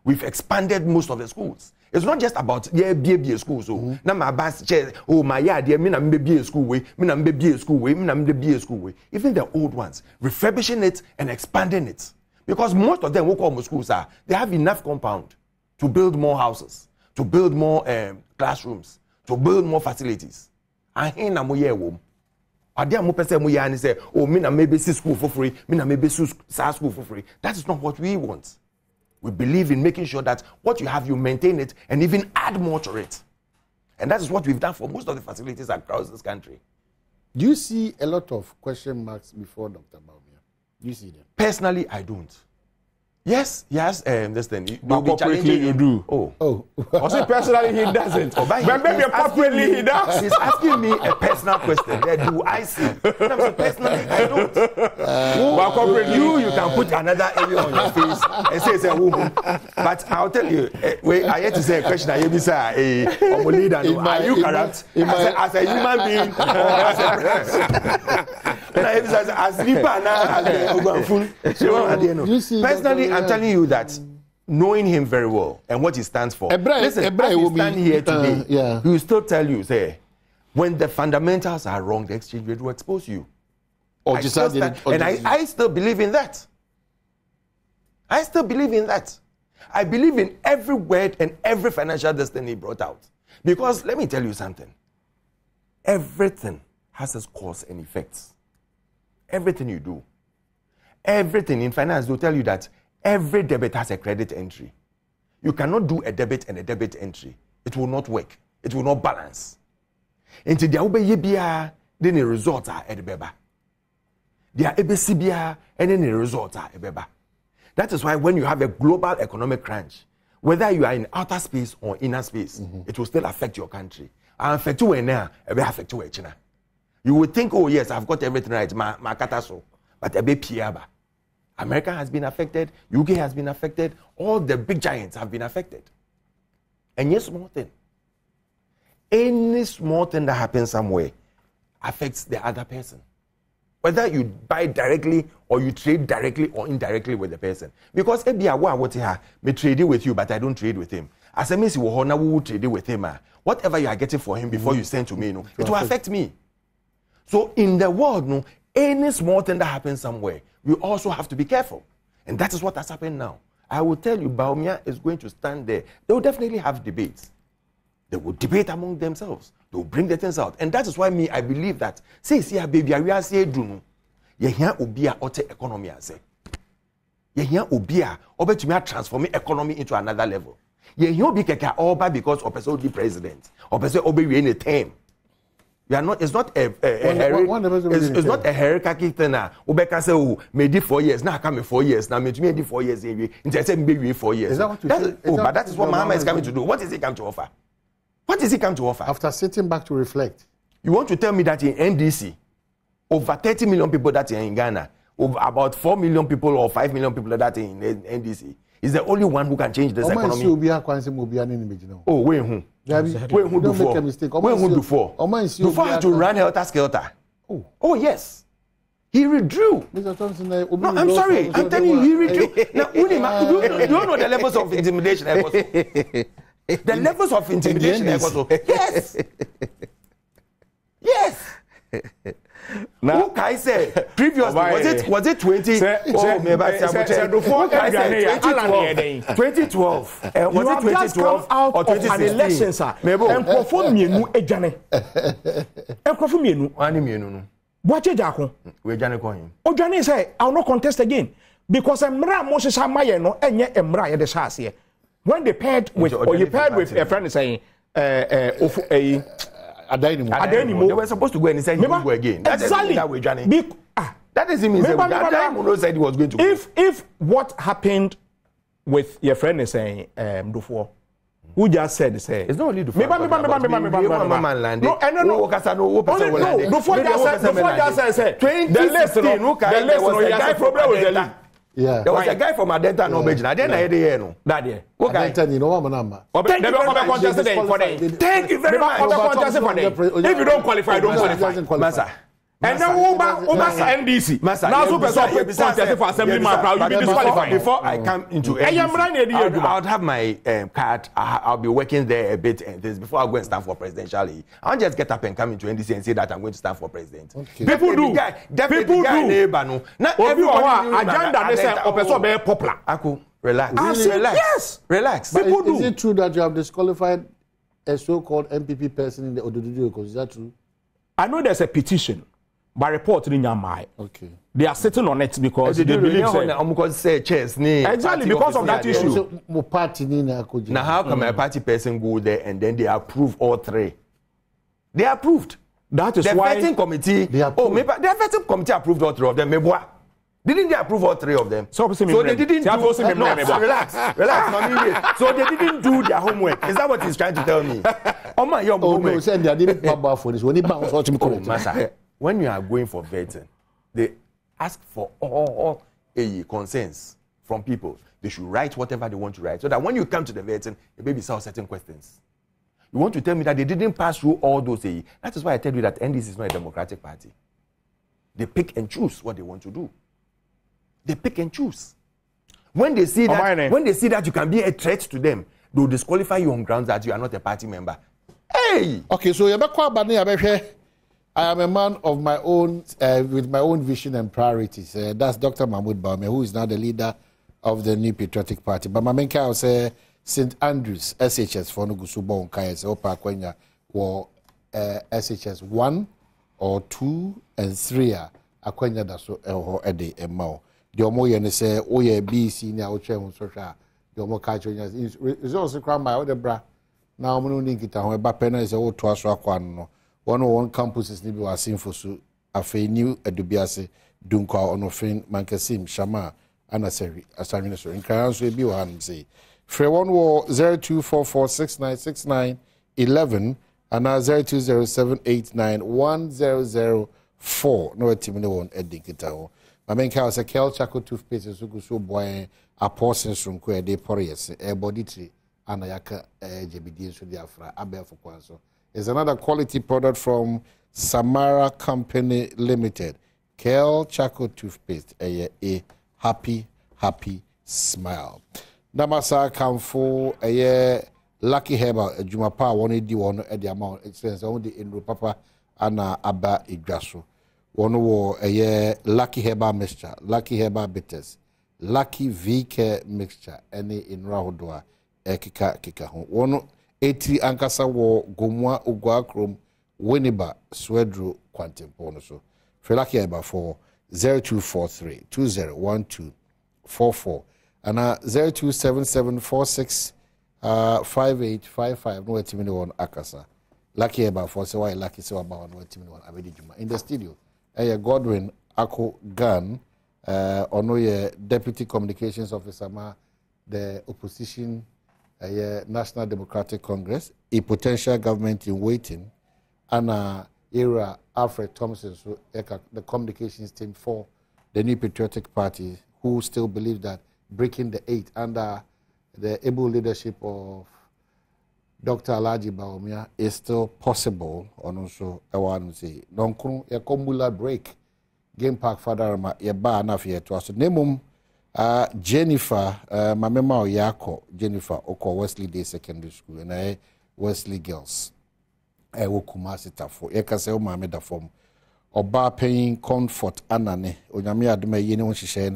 We've expanded most of the schools. It's not just about yeah, B B schools. So now my boss says, oh my yeah, dear, me na B B school way, me na B B school way, me na B B school way. Even the old ones, refurbishing it and expanding it, because most of them who come to schools are they have enough compound to build more houses, to build more um, classrooms, to build more facilities. And here na mo yeah wo. Adia mo pese mo ya ni say oh me na maybe see school for free, me na maybe see school for free. That is not what we want. We believe in making sure that what you have you maintain it and even add more to it. And that is what we've done for most of the facilities across this country. Do you see a lot of question marks before Doctor Bawumia? Do you see them? Personally, I don't. Yes, yes, um, this thing. You, but corporately you do. Oh. Oh. I say personally he doesn't. Oh, but but maybe corporately me, he does. He's asking me a personal question. There do I see? And I'm saying personally I don't. Uh, but corporately you, you can put another area on your face and say it's a woman. But I'll tell you, uh, wait, I had to say a question. I hear me say, I'm a leader. No. My, Are you corrupt? My, as, my, as, a, as a human being, as a as sleeper now, as a personally, I'm telling you that knowing him very well and what he stands for. Ebra, listen, Ebra as we stand be, here today, uh, yeah. he will still tell you, say, when the fundamentals are wrong, the exchange rate will expose you. Or I stand, did, or and I, I still believe in that. I still believe in that. I believe in every word and every financial destiny he brought out. Because let me tell you something. Everything has its cause and effects. Everything you do. Everything in finance will tell you that every debit has a credit entry. You cannot do a debit and a debit entry. It will not work. It will not balance. Until there will be a then the results are a beba. There are A B C B R and then the results are a beba. That is why when you have a global economic crunch, whether you are in outer space or inner space, mm-hmm. it will still affect your country. And affect you now, it will affect you China. You will think, oh yes, I've got everything right, ma ma kataso, but a bit piaba. America has been affected, U K has been affected, all the big giants have been affected. And yes, small thing. Any small thing that happens somewhere affects the other person. Whether you buy directly or you trade directly or indirectly with the person. Because Ebia wa what ha may trade with you, but I don't trade with him. As a miss wohona who trade with him, whatever you are getting for him before you send to me, no, it will affect me. So in the world, no, any small thing that happens somewhere, we also have to be careful. And that is what has happened now. I will tell you, Bawumia is going to stand there. They will definitely have debates. They will debate among themselves. They will bring the things out. And that is why me, I believe that. See, see, baby, we are saying, do no. You hear Obia or the economy, I say. You hear Obia, Obia transforming economy into another level. You hear Obia, Oba because Oba is the president. Oba is in a term. We are not. It's not a. a, a one, one, one, one, it's it's not a hierarchy thing. Now, Obeka say, "Oh, maybe four years. Now I come in four years. Now maybe maybe four years. Maybe maybe four years." Is that what you that's, is oh, that, but that is what Mahama is coming to do. What is he come to offer? What is he come to offer? After sitting back to reflect, you want to tell me that in N D C, over thirty million people that are in Ghana, over about four million people or five million people that are in N D C, is the only one who can change this economy. Oh, wait, who? Wait, who do for? Wait, who do for? Before had to run helter skelter. Oh, oh yes, he withdrew. Mister Thompson, no, I'm sorry, I'm telling you, he withdrew. Now, you don't know the levels of intimidation. The levels of intimidation. Yes, yes. Now, Kai said previously was it was it twenty? Oh, maybe twenty twelve. Was it twenty twelve or twenty sixteen? Elections, sir. And perform me no ejane. And perform me no. Ani me no no. Boache jakon. We ejane kohin. Ojane say I will not contest again because emra Moses Amaye no enye emra ye de shase. When they paired with or you paired with a friend saying uh uh of a they were supposed to go and say he would go again. That exactly. That, way, Be, ah, that doesn't mean remember, that, that Muno said he was going to go. If, if what happened with your friend is saying, um, Dufour, who just said, say, it's not only Dufour. Remember, remember, remember, remember, no, and no, no, no, Dufour just said, the list, the guy problem with the league. Yeah. There was right. a guy from Adenta and Norwegian. I didn't hear no. That year. Okay. Thank you very much. Thank you very much. If you don't qualify, don't qualify. Massa. And then Uba, Uba N D C. Massa. Now super contest for assemblyman proud. You be disqualified. Before I come into N D C, I would have my card. I'll be working there a bit and this before I go and stand for presidential. I'll just get up and come into N D C and say that I'm going to stand for president. People do. People do. Not everyone. Agenda they say opposition be popular. Aku relax. Relax. Yes. Relax. People do. Is it true that you have disqualified a so-called N P P person in the Ododudu? Is that true? I know there's a petition. By report in Yamai. Okay. They are sitting on it because they believe that. Exactly, because of that issue. Now, how can a party person go there and then they approve all three? They approved. That is why. The vetting committee. Oh, maybe the vetting committee approved all three of them. Didn't they approve all three of them? So, so they didn't do, do no, relax, relax. So they didn't do their homework. Is that what he's trying to tell me? Oh my, your oh, no, send they didn't pop for this. When he bounce, watch him call it. When you are going for vetting, they ask for all a consents from people. They should write whatever they want to write, so that when you come to the vetting, the baby solves certain questions. You want to tell me that they didn't pass through all those A E? That is why I tell you that N D C is not a democratic party. They pick and choose what they want to do. They pick and choose. When they see that, when they see that you can be a threat to them, they'll disqualify you on grounds that you are not a party member. Hey! Okay, so I am a man of my own, uh, with my own vision and priorities. Uh, that's Doctor Mahmoud Bawumia, who is now the leader of the New Patriotic Party. But my main house, uh, Saint Andrews, S H S, for Nugusubon Kayas, Opa Kwenya, or S H S one or two and three. Akwenya daso eho ede emao. The omo yene say oye B senior oche unsosha. The omo kacho yene results crown by other bra. Now omo nuni kita home ba pena is o twa so akwa no. One one campuses ni bi wasin fosu afi new edubiase dunko ono fin mankesim shama anaseri asarina so in kan so bi wa say. Free one war zero two four four six nine six nine one one and now zero two zero seven eight nine one zero zero. Four, no, it's even one at the guitar. My main cow is a Kel Chaco toothpaste, and so go so boy, a portion from Quay de Porries, a body tree, and a yaka, a J B D, so the Afra, Abel for Quanso. It's another quality product from Samara Company Limited. Kel Chaco toothpaste, a happy, happy smile. Namasa come for a lucky herbal, a Jumapa, one eighty one at the amount, expense only in Rupapa, and Abba Igrasso. One war a year lucky herba mixture, lucky herba bitters, lucky V K mixture, any in Rahodua, Ekika Kikaho. One eighty Ankasa war, Gumwa Uguacrum, Winiba, Swedru, Quantum Bonoso. Felaki Eba for zero two four three two zero one two four four and a zero two seven seven four six uh five eight five five. No, it's one Akasa. Lucky about for so I lucky so about one team one Abedijuma in the studio. A Gordon Akogan, uh, ono ye Deputy Communications Officer, ma the opposition, a National Democratic Congress, a potential government in waiting, and a era Alfred Thompson, so the communications team for the New Patriotic Party, who still believe that breaking the eight under the able leadership of Doctor Alaji Bawumia is still possible. And also, I want to say, Donkun, a Komula break, Game Park Fadarama, a bar enough here to us. Nemum, Jennifer, my memo Yako, Jennifer, Oko, Wesley Day Secondary School, and I, Wesley Girls. I will come as it up for Ekasel Mameda form. Oba paying comfort, Anane, Oyamia, the may, you know, she said,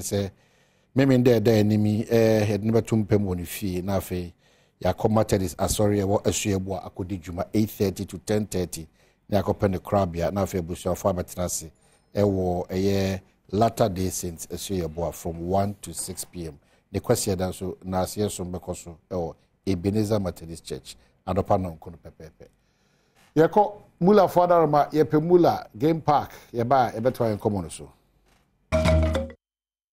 Memin there, the enemy, eh, had never tumpem when you fee, nothing. Yakomata is Asori, what a Suebo, Akodijuma, eight thirty to ten thirty. Nakopen the Crabia, Nafebus of Fabatinasi, a war a year Latter-day Saints, a Suebo from one to six p m. The question is Nasia Sumbecoso or Ebenezer Methodist Church and Opanon Pepe. Yako Mula Fadarma, Yepemula, Game Park, Yaba, Ebetwa and Commonoso.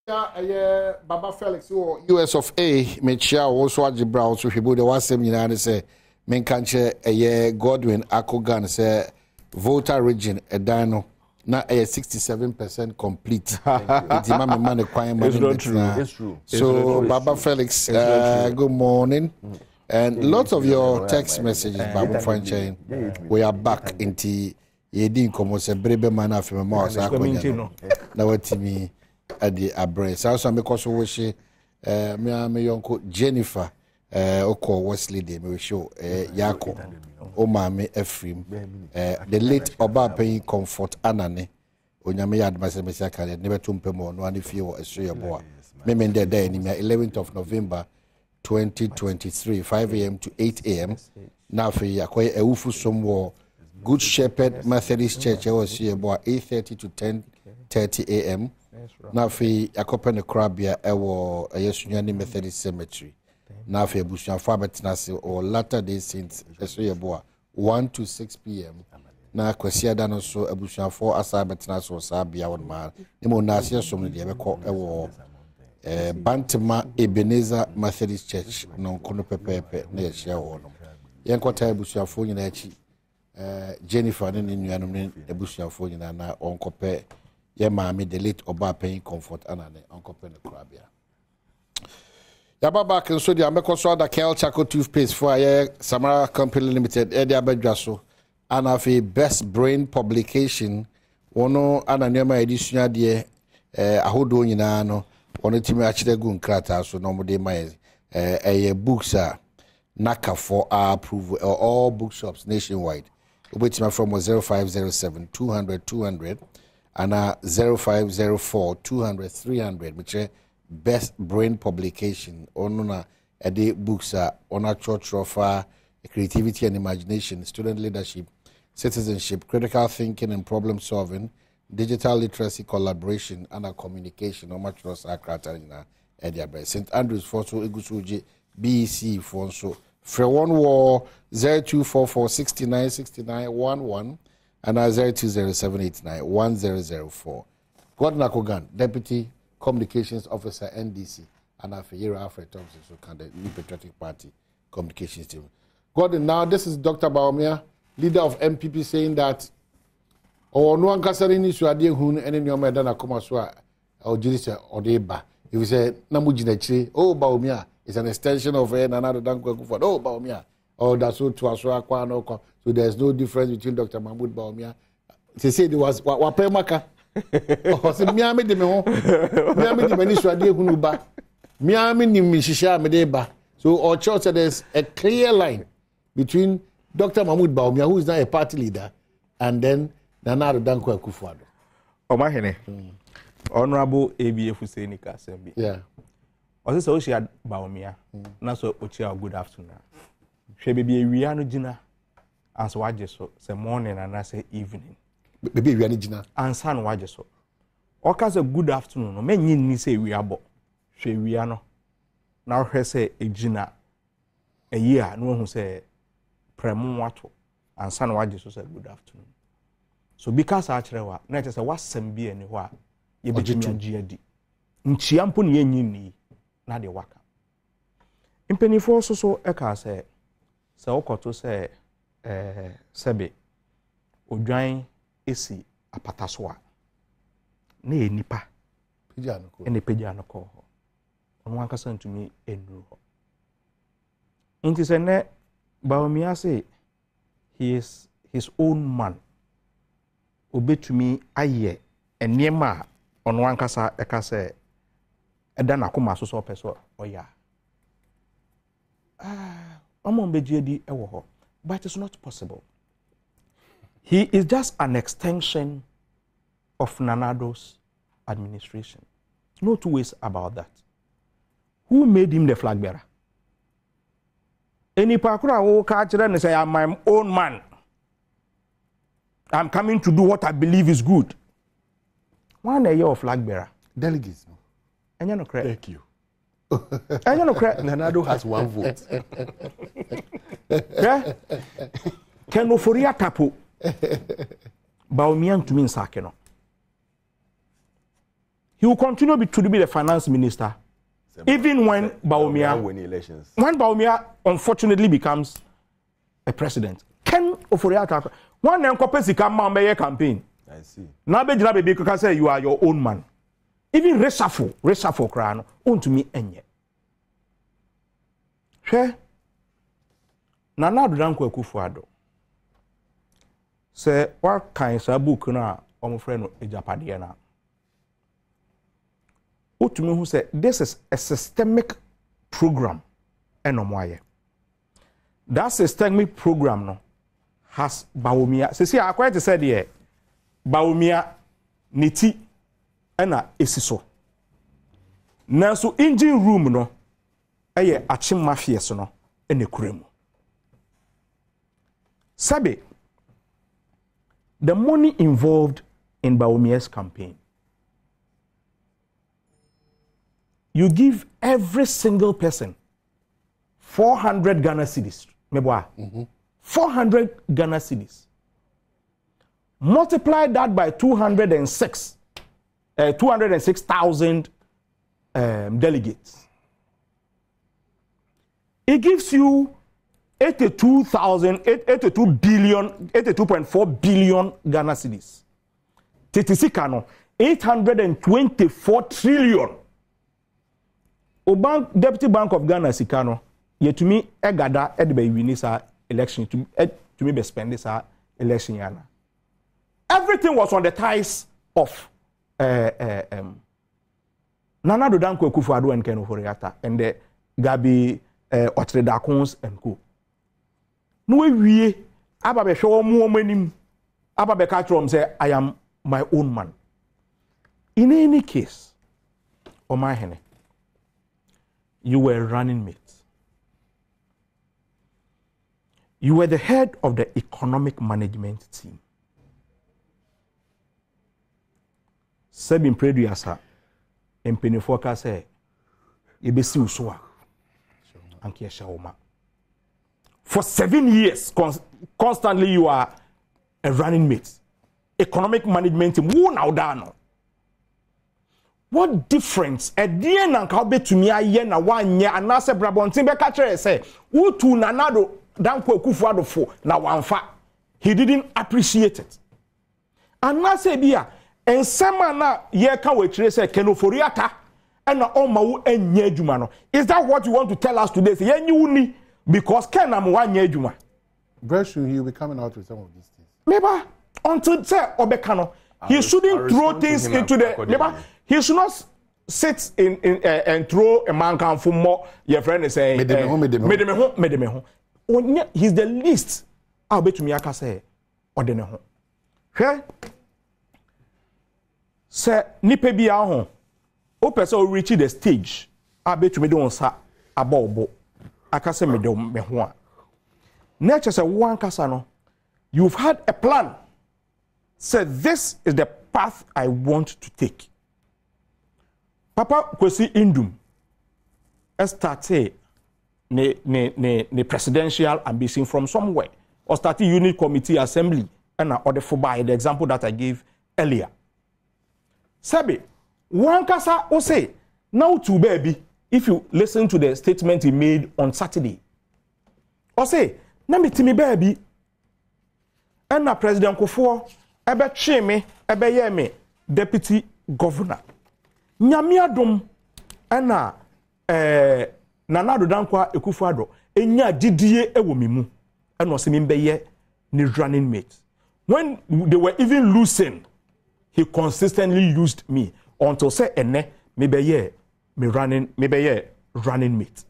Yeah, Baba Felix, U S of A, Mechia, also Aji Brown, so he would the one same United say, main country, a year Godwin Akogan, say, voter region, a dino, not a sixty-seven percent complete. It's not true. It's true. So, Baba Felix, good morning. And lots of your text messages, Baba Franchine, we are back in the Yedinkomo, say, Brebe Mana from Mars. Now, what to me? At the abrace, also because we she, uh, my uncle Jennifer, uh, Oko Wesley, they may show, uh, Yako, Omame Ephraim, uh, the late Oba paying comfort Anane, Unyamia, myself, Mister Khaled, never tumpemo, no, and if you are a Suya boy, Memenda Day, eleventh of November twenty twenty-three, five a m to eight a m. Now for Yakoi, a Ufu somewhere, Good Shepherd Methodist Church, I was here about eight thirty to ten thirty a m. Nafi Akopen the Crabia, Ewo, a Yasunian Methodist Cemetery. Nafi Bushan Fabertinasi or Latter Day Saints, Esuyaboa, one to six p m. na kwasiya da no so abusuafo asa betena so sa bia won ma ne mo na ase som ne de beko ewo eh bantema Ebenezer Methodist Church no kono pepepe na ye hia wo no yen kwata abusuafo nyina achi eh Jennifer ne ne nuanom ne abusuafo nyina na onkope ye maami the late oba pain comfort anane onkope ne krabia Yababa can so the Amecosa da Kel Chaco toothpaste for a Samara Company Limited, Edia Bedraso, and of a Best Brain Publication, Wono and a Nema edition, dear Ahodo in Ano, one of the Gun Crata, so normal day my a books are Naka for our approval, all bookshops nationwide, which my from was zero five zero seven two hundred two hundred and a zero five zero four two hundred three hundred, which Best Brain Publication onuna a day books are on a church of creativity and imagination, student leadership, citizenship, critical thinking and problem solving, digital literacy, collaboration and a communication on much loss are Kratarina Edia Saint Andrews for so Egusuji B E C for so Frewon War zero two four four sixty nine sixty nine one one and a zero two zero seven eight nine one zero zero four. Gordon Akogan, Deputy Communications Officer N D C and Afeira Alfred Thompson, so can the New Patriotic Party communications team. Gordon, now this is Doctor Bawumia, leader of N P P, saying that or no one casting is your dear Hun and in your Madana Komaswa or Judicial or Deba. If you say Namujinachi, oh Bawumia is an extension of Nana Dankwa Akufo-Addo, oh Bawumia, or that's so to Aswa Kwanoko. So there's no difference between Doctor Mahmoud Bawumia. They said it was Wapemaka. Miami de Memo, Miami de Menisha de Hunuba, Miami Mishisha Medeba. So, our church, there's a clear line between Doctor Mahmoud Bawumia, who is now a party leader, and then Nana Dankwa Akufo-Addo. Oh, my honey, Honorable A B F Hussein Kassembi. Yeah. Also, she had Bawumia, not so Ochia, good afternoon. She be a Riano Gina, as I just say morning and I say evening. Baby, we are original. And son, why just so? Or cause a good afternoon, or many me say we are bo. She we are no. Now her say a gina a year, no one who say premon wato. And son, why just so say good afternoon. So because I tell her, not just a was some beer anywhere, you be Jimmy G A D. Nchiampun ye ni, not the waka. In penny for so so a car say, so Koto say, eh, Sebe, or drying. Esi apataswa ne nipa pija anoko ene pija anoko ho onu ankasa ntumi enru ho nti se ne Bawumia say he is his own man obetumi aye enema onu ankasa eka se eda na koma so so peso oya ah omo mbeji edi ewo ho but it's not possible. He is just an extension of Nanado's administration. No two ways about that. Who made him the flag bearer? Any parkour or catcher and say, I'm my own man. I'm coming to do what I believe is good. One day you're a flag bearer. Delegates. And you're not correct. Thank you. And you're not correct. Nanado has one vote. Yeah? Ken Ofori-Atta. Bawumia to mean Sakeno. He will continue to be the finance minister, even when Bawumia win elections. When Bawumia unfortunately becomes a president, Ken Ofori-Atta. One name copies the campaign. I see. Now, baby, because say you are your own man. Even reshuffle, reshuffle, crown, own to me any. Sure. Nana Dankwa Akufo-Addo. Say, what kind of book na on friend of Japadiana? Utumu who said, this is a systemic program. And that systemic program no has Bawumia. See, I quite said here Bawumia niti ena esiso. Now, so engine room no, aye, achim mafia no, ene kuremu. Sabe. The money involved in Bawumia's campaign. You give every single person four hundred Ghana cedis. Mm-hmm. four hundred Ghana cedis. Multiply that by two hundred six, uh, two hundred six thousand um, delegates. It gives you eighty-two billion, eighty-two point four billion Ghana cedis. Titisikano, eight hundred twenty-four trillion. O bank, Deputy Bank of Ghana Sikano, yet to me, Egada, Edbe Winisa election, to me, be spend this election yana. Everything was on the ties of uh, uh, um, Nana Dankwa Akufo-Addo and Ken Ofori-Atta and the Gabi Otre Dakons and Co. No way, Ababe show more many Ababe Katrom say, I am my own man. In any case, Omahene, you were running mate. You were the head of the economic management team. Sebin Preduasa, and Penifoka say, Ebesi Usua, Ankia Shaoma. For seven years, const constantly you are a running mate. Economic management team, who now dano? What difference? A dear Nankabe to me, I yen a one year, and Nasa Brabant Catcher say, who to Nanado Dankwa Akufo-Addo for Nawanfa. He didn't appreciate it. And Nasa Bia, and Samana Yaka, which is a Ken Ofori-Atta, and Oma and Yejumano. Is that what you want to tell us today? Say, Yenuni, because Ken am one Yejuma. Very soon he will be coming out with some of these things. Maybe until say Obekano. He shouldn't throw things into the. Remember, he should not sit in, in uh, and throw a man can for more. Your friend is saying, he's the least. I'll bet you me I can say, or the no. Hey, sir, nipe be our home. O person reach the stage. I bet you me don't say about bo. I can say me don't me one. Nature say one casano. You've had a plan. Said, so this is the path I want to take. Papa Kwesi Indum, starte ne ne ne ne presidential ambition from somewhere, or start a unit committee assembly, and order for by the example that I gave earlier. Sebi, one kasa ose now to baby. If you listen to the statement he made on Saturday, ose na mitimi baby, and na President Akufo. Ebe Chime, Ebe Yeme, Deputy Governor. Nyamia Dum, Ena, eh, Nana Dankwa Akufo-Addo, Enya Didie Ewomimu, Eno Simimbeye, ni running mate. When they were even losing, he consistently used me until say, Ene, Mebeye, me running, Mebeye, running mate.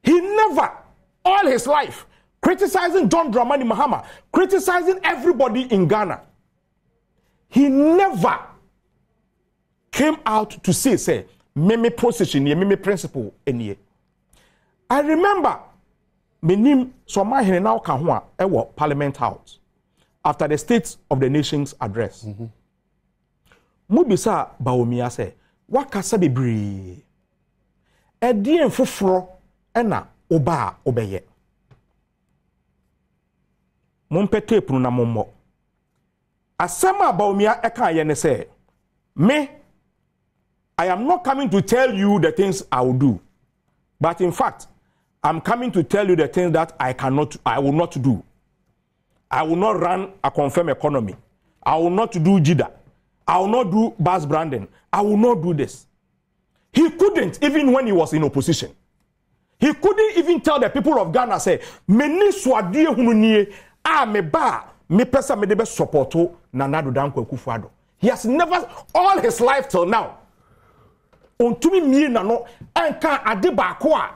He never, all his life, criticizing John Dramani Mahama, criticizing everybody in Ghana. He never came out to say, say, meme position, meme principle, any. I remember, my name, so my name now Kahua, Ewa, Parliament House, after the State of the Nation's address. Mubisa Bawumia say, Wakasa bibri, Edien Fufro, Ena, Oba, Obeye. Mumpete pruna momo. Asema Bawumia eka yene say, me, I am not coming to tell you the things I will do. But in fact, I'm coming to tell you the things that I cannot, I will not do. I will not run a confirmed economy. I will not do Jida. I will not do Bas Brandon. I will not do this. He couldn't, even when he was in opposition. He couldn't even tell the people of Ghana, say, meni swadie hununye. Ah, me ba, me pesa me debe supporto Nana Dankwa Akufo-Addo. He has never, all his life till now, ontumi mie nano, enka ade baakwa,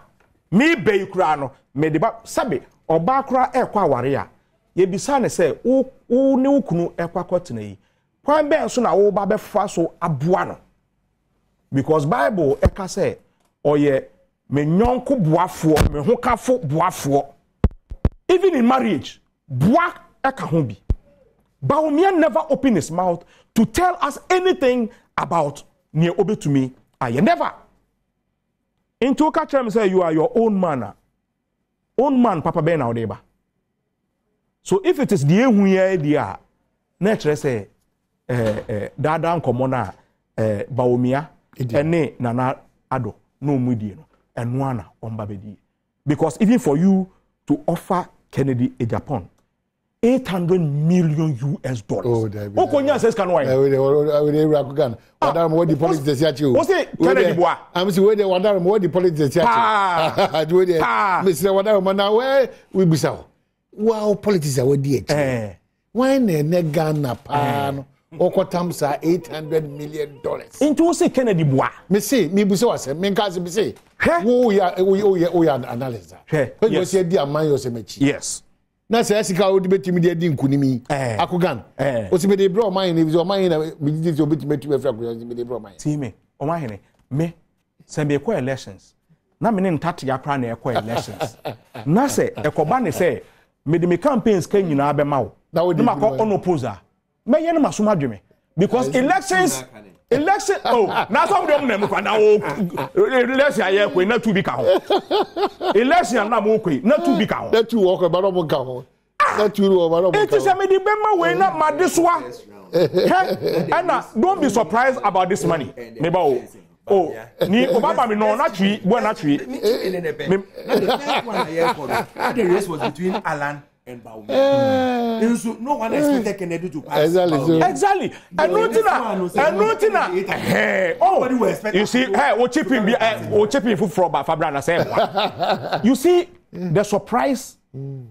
me be yukura no, me deba, sabi, oba akura ekwa waria, yebisane se, u, u ne ukunu ekwa kotine yi, kwa mbe enso na oba be faso abuano. Because Bible, eka se, oye, me nyonku buafuo, me hunkafo buafuo. Even in marriage, Bwa Ekahumbi. Bawumia never opened his mouth to tell us anything about near Obi to me. I never. In Tokachem say you are your own man. Own man, Papa Ben Audeba. So if it is the Ehuye, na kyerɛ sɛ eh daada nkɔmɔ na eh Bawumia ene Nana Addo no mudie no eno ana omba bedi, because even for you to offer Kennedy a Japan eight hundred million U S dollars. Oh, David. What can you say? Can why? I will rock gun. What are more the politics at you? What's it? Kennedy boy. I'm see where they want them more the politics at you. Ah, do they? Mister Wada Mana where we be so. Wow, politics are what the eh. When they Ghana pan Okotamsa eight hundred million dollars. Into say Kennedy boy. Me see, me be so say, me can say be say. Wo ya wo ya wo ya analyze that. When you say dear man you say me chi. Yes. Na se asika wo betimi de di nkunimi Akogan o se be de bro man ni bi o man na bi di se o betimi tu afra Akogan be de bro man ti me o man hene me se be ko elections na me ne ntate ya kra na e ko elections na se e ko ba ne se me de me campaigns ka nyina be ma wo na wo de ma ko onoposer me ye ne ma soma dweme because elections election oh na some dem na me kwa na wo election ya ko na two bi ka ho election na mo ko na two bi ka ho na two wo ko ba no mo ka ho na two wo ba no mo ka ho it is a me di be ma we na ma diswa ana don't be surprised about this money me ba o oh ni obaba me no na twi bo na twi the race was between Alan and Bawumia. Uh, and so no one expected Kennedy to pass. Exactly. So. Exactly. And nothing that. And nothing that. Oh, you see, hey, we chipping, we chipping food from Fabra and Sam. You see, the surprise.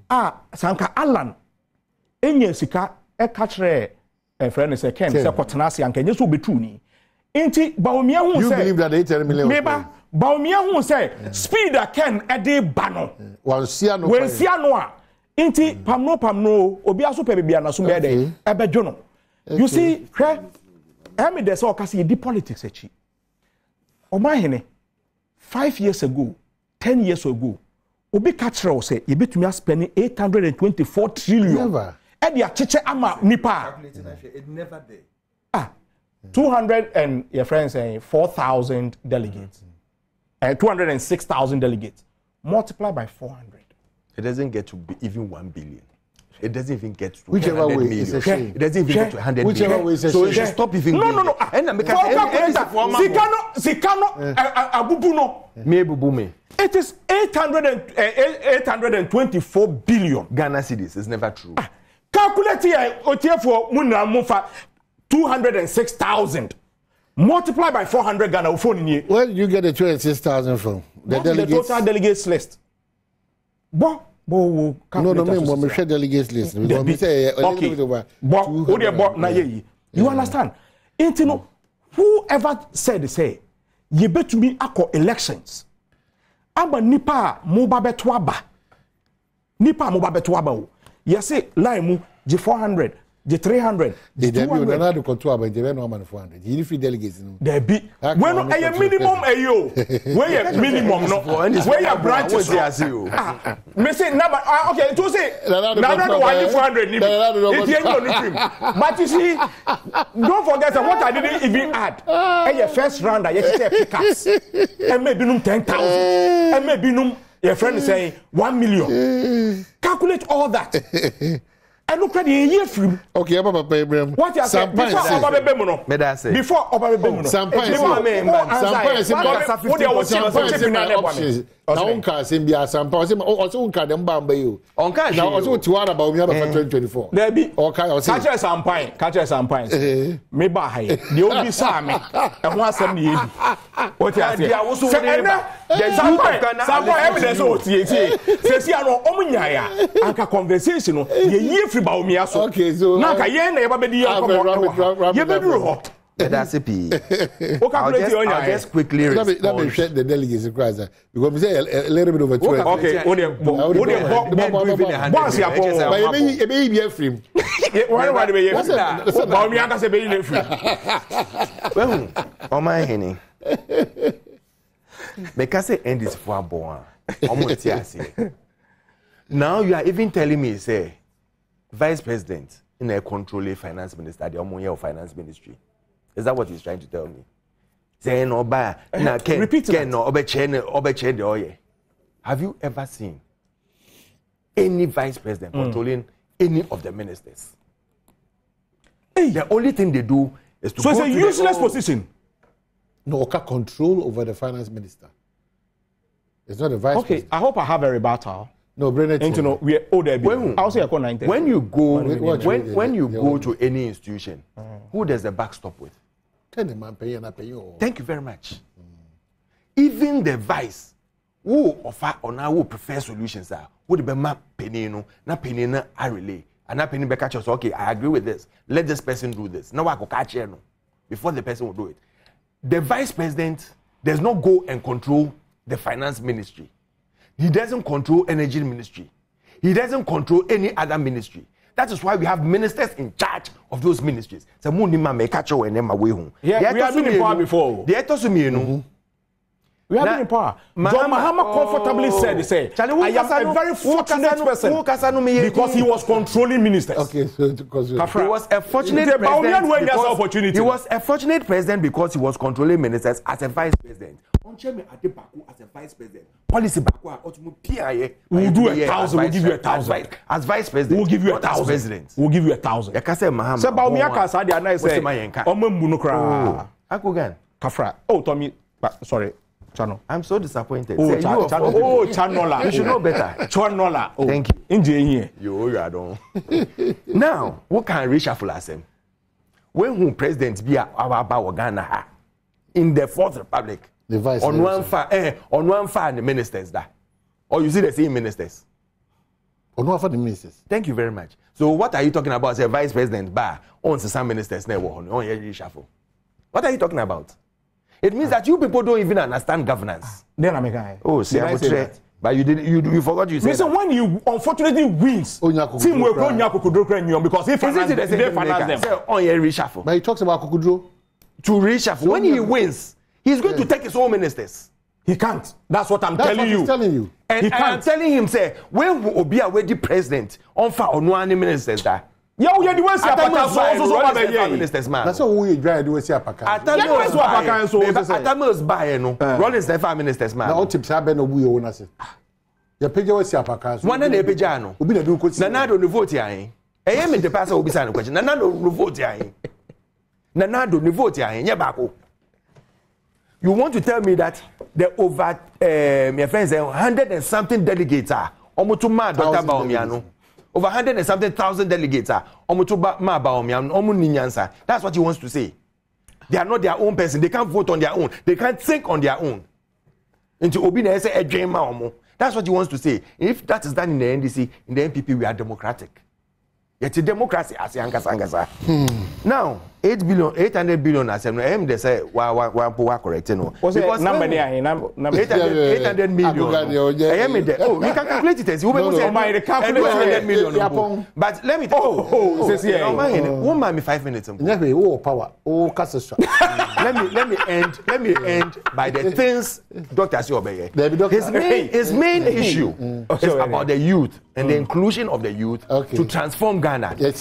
Ah, Sanka Alan. Enye sika e katre e friend is a Ken. Se kotenasi anke nyeso betuni. Inti Bawumia who say. You believe that eight hundred million. Meba Bawumia who say speed that Ken e de bano. Well, see ano. Well, see ano. Inti pamno pamno obi aso pe bibia na so be dey e be dwono. You see hwe em dey say okase di politics echi. Omahene five years ago, ten years ago, obi ka kire o say e betumi spend eight hundred twenty-four trillion. E dey achiche ama nipa. It never there. Ah. two hundred and your friends say four thousand delegates. And two hundred six thousand delegates multiply by four hundred. It doesn't get to be even one billion. It doesn't even get to whichever way million. It's a shame. It doesn't even yeah. get to one hundred whichever million. Way it's a so shame. It should stop even. No, no, no. And I'm because it is eight hundred twenty-four billion Ghana cedis. It's never true. Calculate here. Otie for muna mufa two hundred six thousand. Multiply by four hundred Ghana phone. Where you get the two hundred six thousand from? The total delegates list. Bon, bon, no, no, no, we share delegates list. We say okay. You understand? Intino, whoever said say, you bet to me ako elections. Aba nipa mobabetwa ba. Nipa mobabetwa ba o. You say lie mu the four hundred, the three hundred. They be another control by the one four hundred. You need delegates. There be when a minimum a yo. Where your minimum no where your branches are zero. Me say na but okay to say na na one four hundred ni. But you see, don't forget that what I didn't even add. And your first round I get pickups. And maybe num ten thousand. And maybe num your friend is saying one million. Calculate all that. I look at the year from. Okay, Papa Abraham. What you say? Before Papa Bemono. Me that say. Before Papa Bemono. Sampai. Sampai. Sampai. What they want to do? Options. Now unka sembia Sampai. Sembia. Also unka dem bamba you. Unka. Now also tuara ba umiya ba twenty twenty-four. There be. Okay. Catch us Sampai. Catch us Sampai. Me ba hai. The only Sampai. I want Sampai. What you say? The Sampai. Sampai. I mean that's what you say. Say say ano omunya ya. Anka conversation no. The year. Okay, so now I hear na be dey come. You be do hot. That's a P. I'll just quickly respond. Let me share the delegates crisis because we say a little bit over twelve. Okay, only only once you are born. But e be be free. Why why be free? Ba mi aka say be free. Well, o man hini. Make us end this for born. Almost here say. Now you are even telling me say Vice President in a controlling finance minister, the Omonia of Finance Ministry. Is that what he's trying to tell me? Saying Oba, na Ken, Ken no Obechen, Obechen the Oye. Have you ever seen any Vice President controlling mm. any of the ministers? Hey. The only thing they do is to. So it's a useless position. No, Oka control over the finance minister. It's not a vice. Okay, minister. I hope I have a rebuttal. No, Brenner. You know, we owe there. When, I'll say I call nine. When you go, when when you go to any institution, mm. who does the backstop with? Thank you very much. Mm. Even the vice, who offer or now who prefer solutions are, would be my penny no, na penny na I relay, and na penny be catch us. Okay, I agree with this. Let this person do this. Now I go catch you no, before the person will do it. The vice president does not go and control the finance ministry. He doesn't control energy ministry. He doesn't control any other ministry. That is why we have ministers in charge of those ministries. So munima me catch you and way home. Yeah, we have been in power before. The etosumienu. Mm-hmm. We have been in power. John Mahama comfortably oh. said, he said, I am a very fortunate person because he was controlling ministers. Okay, so because he was a fortunate president. Because, he was a fortunate president because he was controlling ministers as a vice president. As a vice president, policy backward, we'll do a thousand, we'll give you a thousand. As vice president, we'll give you a thousand. We'll give you a thousand. Sir Bawumia Kasadi, and I say, Omemunukra Akogan Kafra. Oh, Tommy, sorry, Channel. I'm so disappointed. Oh, Channel. Oh, Channel. You should know better. Channel. Thank you. In here, you are done. Now, what can reshuffle us? When president be our Ghana in the Fourth Republic? The vice on one fa eh, on one fa the ministers that, or you see the same ministers. On one fa the ministers. Thank you very much. So what are you talking about? Say vice president bar on some ministers never on on shuffle. What are you talking about? It means that you people don't even understand governance. Then I'm a guy. Oh, see, I say that. But you did you you forgot you said. Listen, when you unfortunately wins, team will go Nyakukudro because if they finance them, on reshuffle. But he talks about Kukudro to reshuffle when he wins. He's going yes. to take his own ministers. He can't. That's what I'm That's telling, what you. He's telling you. And, he and I'm telling him, say, when will be already president on for or no any ministers that? Yeah, we are the ones who are ministers, man. That's who we try to do. See, Apaka. Atame's Apaka, so Atame's buy no. Rollins never ministers, man. Now tips have been obu you na say. Your page was Apaka. One na epeja no. Obi na do ko. Na na do no vote yan. Eye me the pastor obi say no question. Na na do no vote yan. Na na do no vote yan. Nye bako. You want to tell me that the over uh, my friends uh, hundred and something delegates are omutuma Doctor Bawumia no over hundred and something thousand delegates are omutuma Bawumia no omuninyansa. That's what he wants to say. They are not their own person. They can't vote on their own. They can't think on their own. Into obi na say edwema omo. That's what he wants to say. If that is done in the N D C, in the N P P, we are democratic. Yet the democracy as yankasa hmm. Now eight billion, eight hundred billion as I'm they say wa wa wa power correct no. Because number there number eight hundred million. I am there. Oh, we can calculate it as you will say my calculate. But let me tell oh, oh, oh, say oh, oh, oh. One man me five minutes. Let me oh power oh castle. Let me let me end let me end by the things Doctor Asiobe. His main his main issue is about the youth and the inclusion of the youth to transform Ghana. Yes.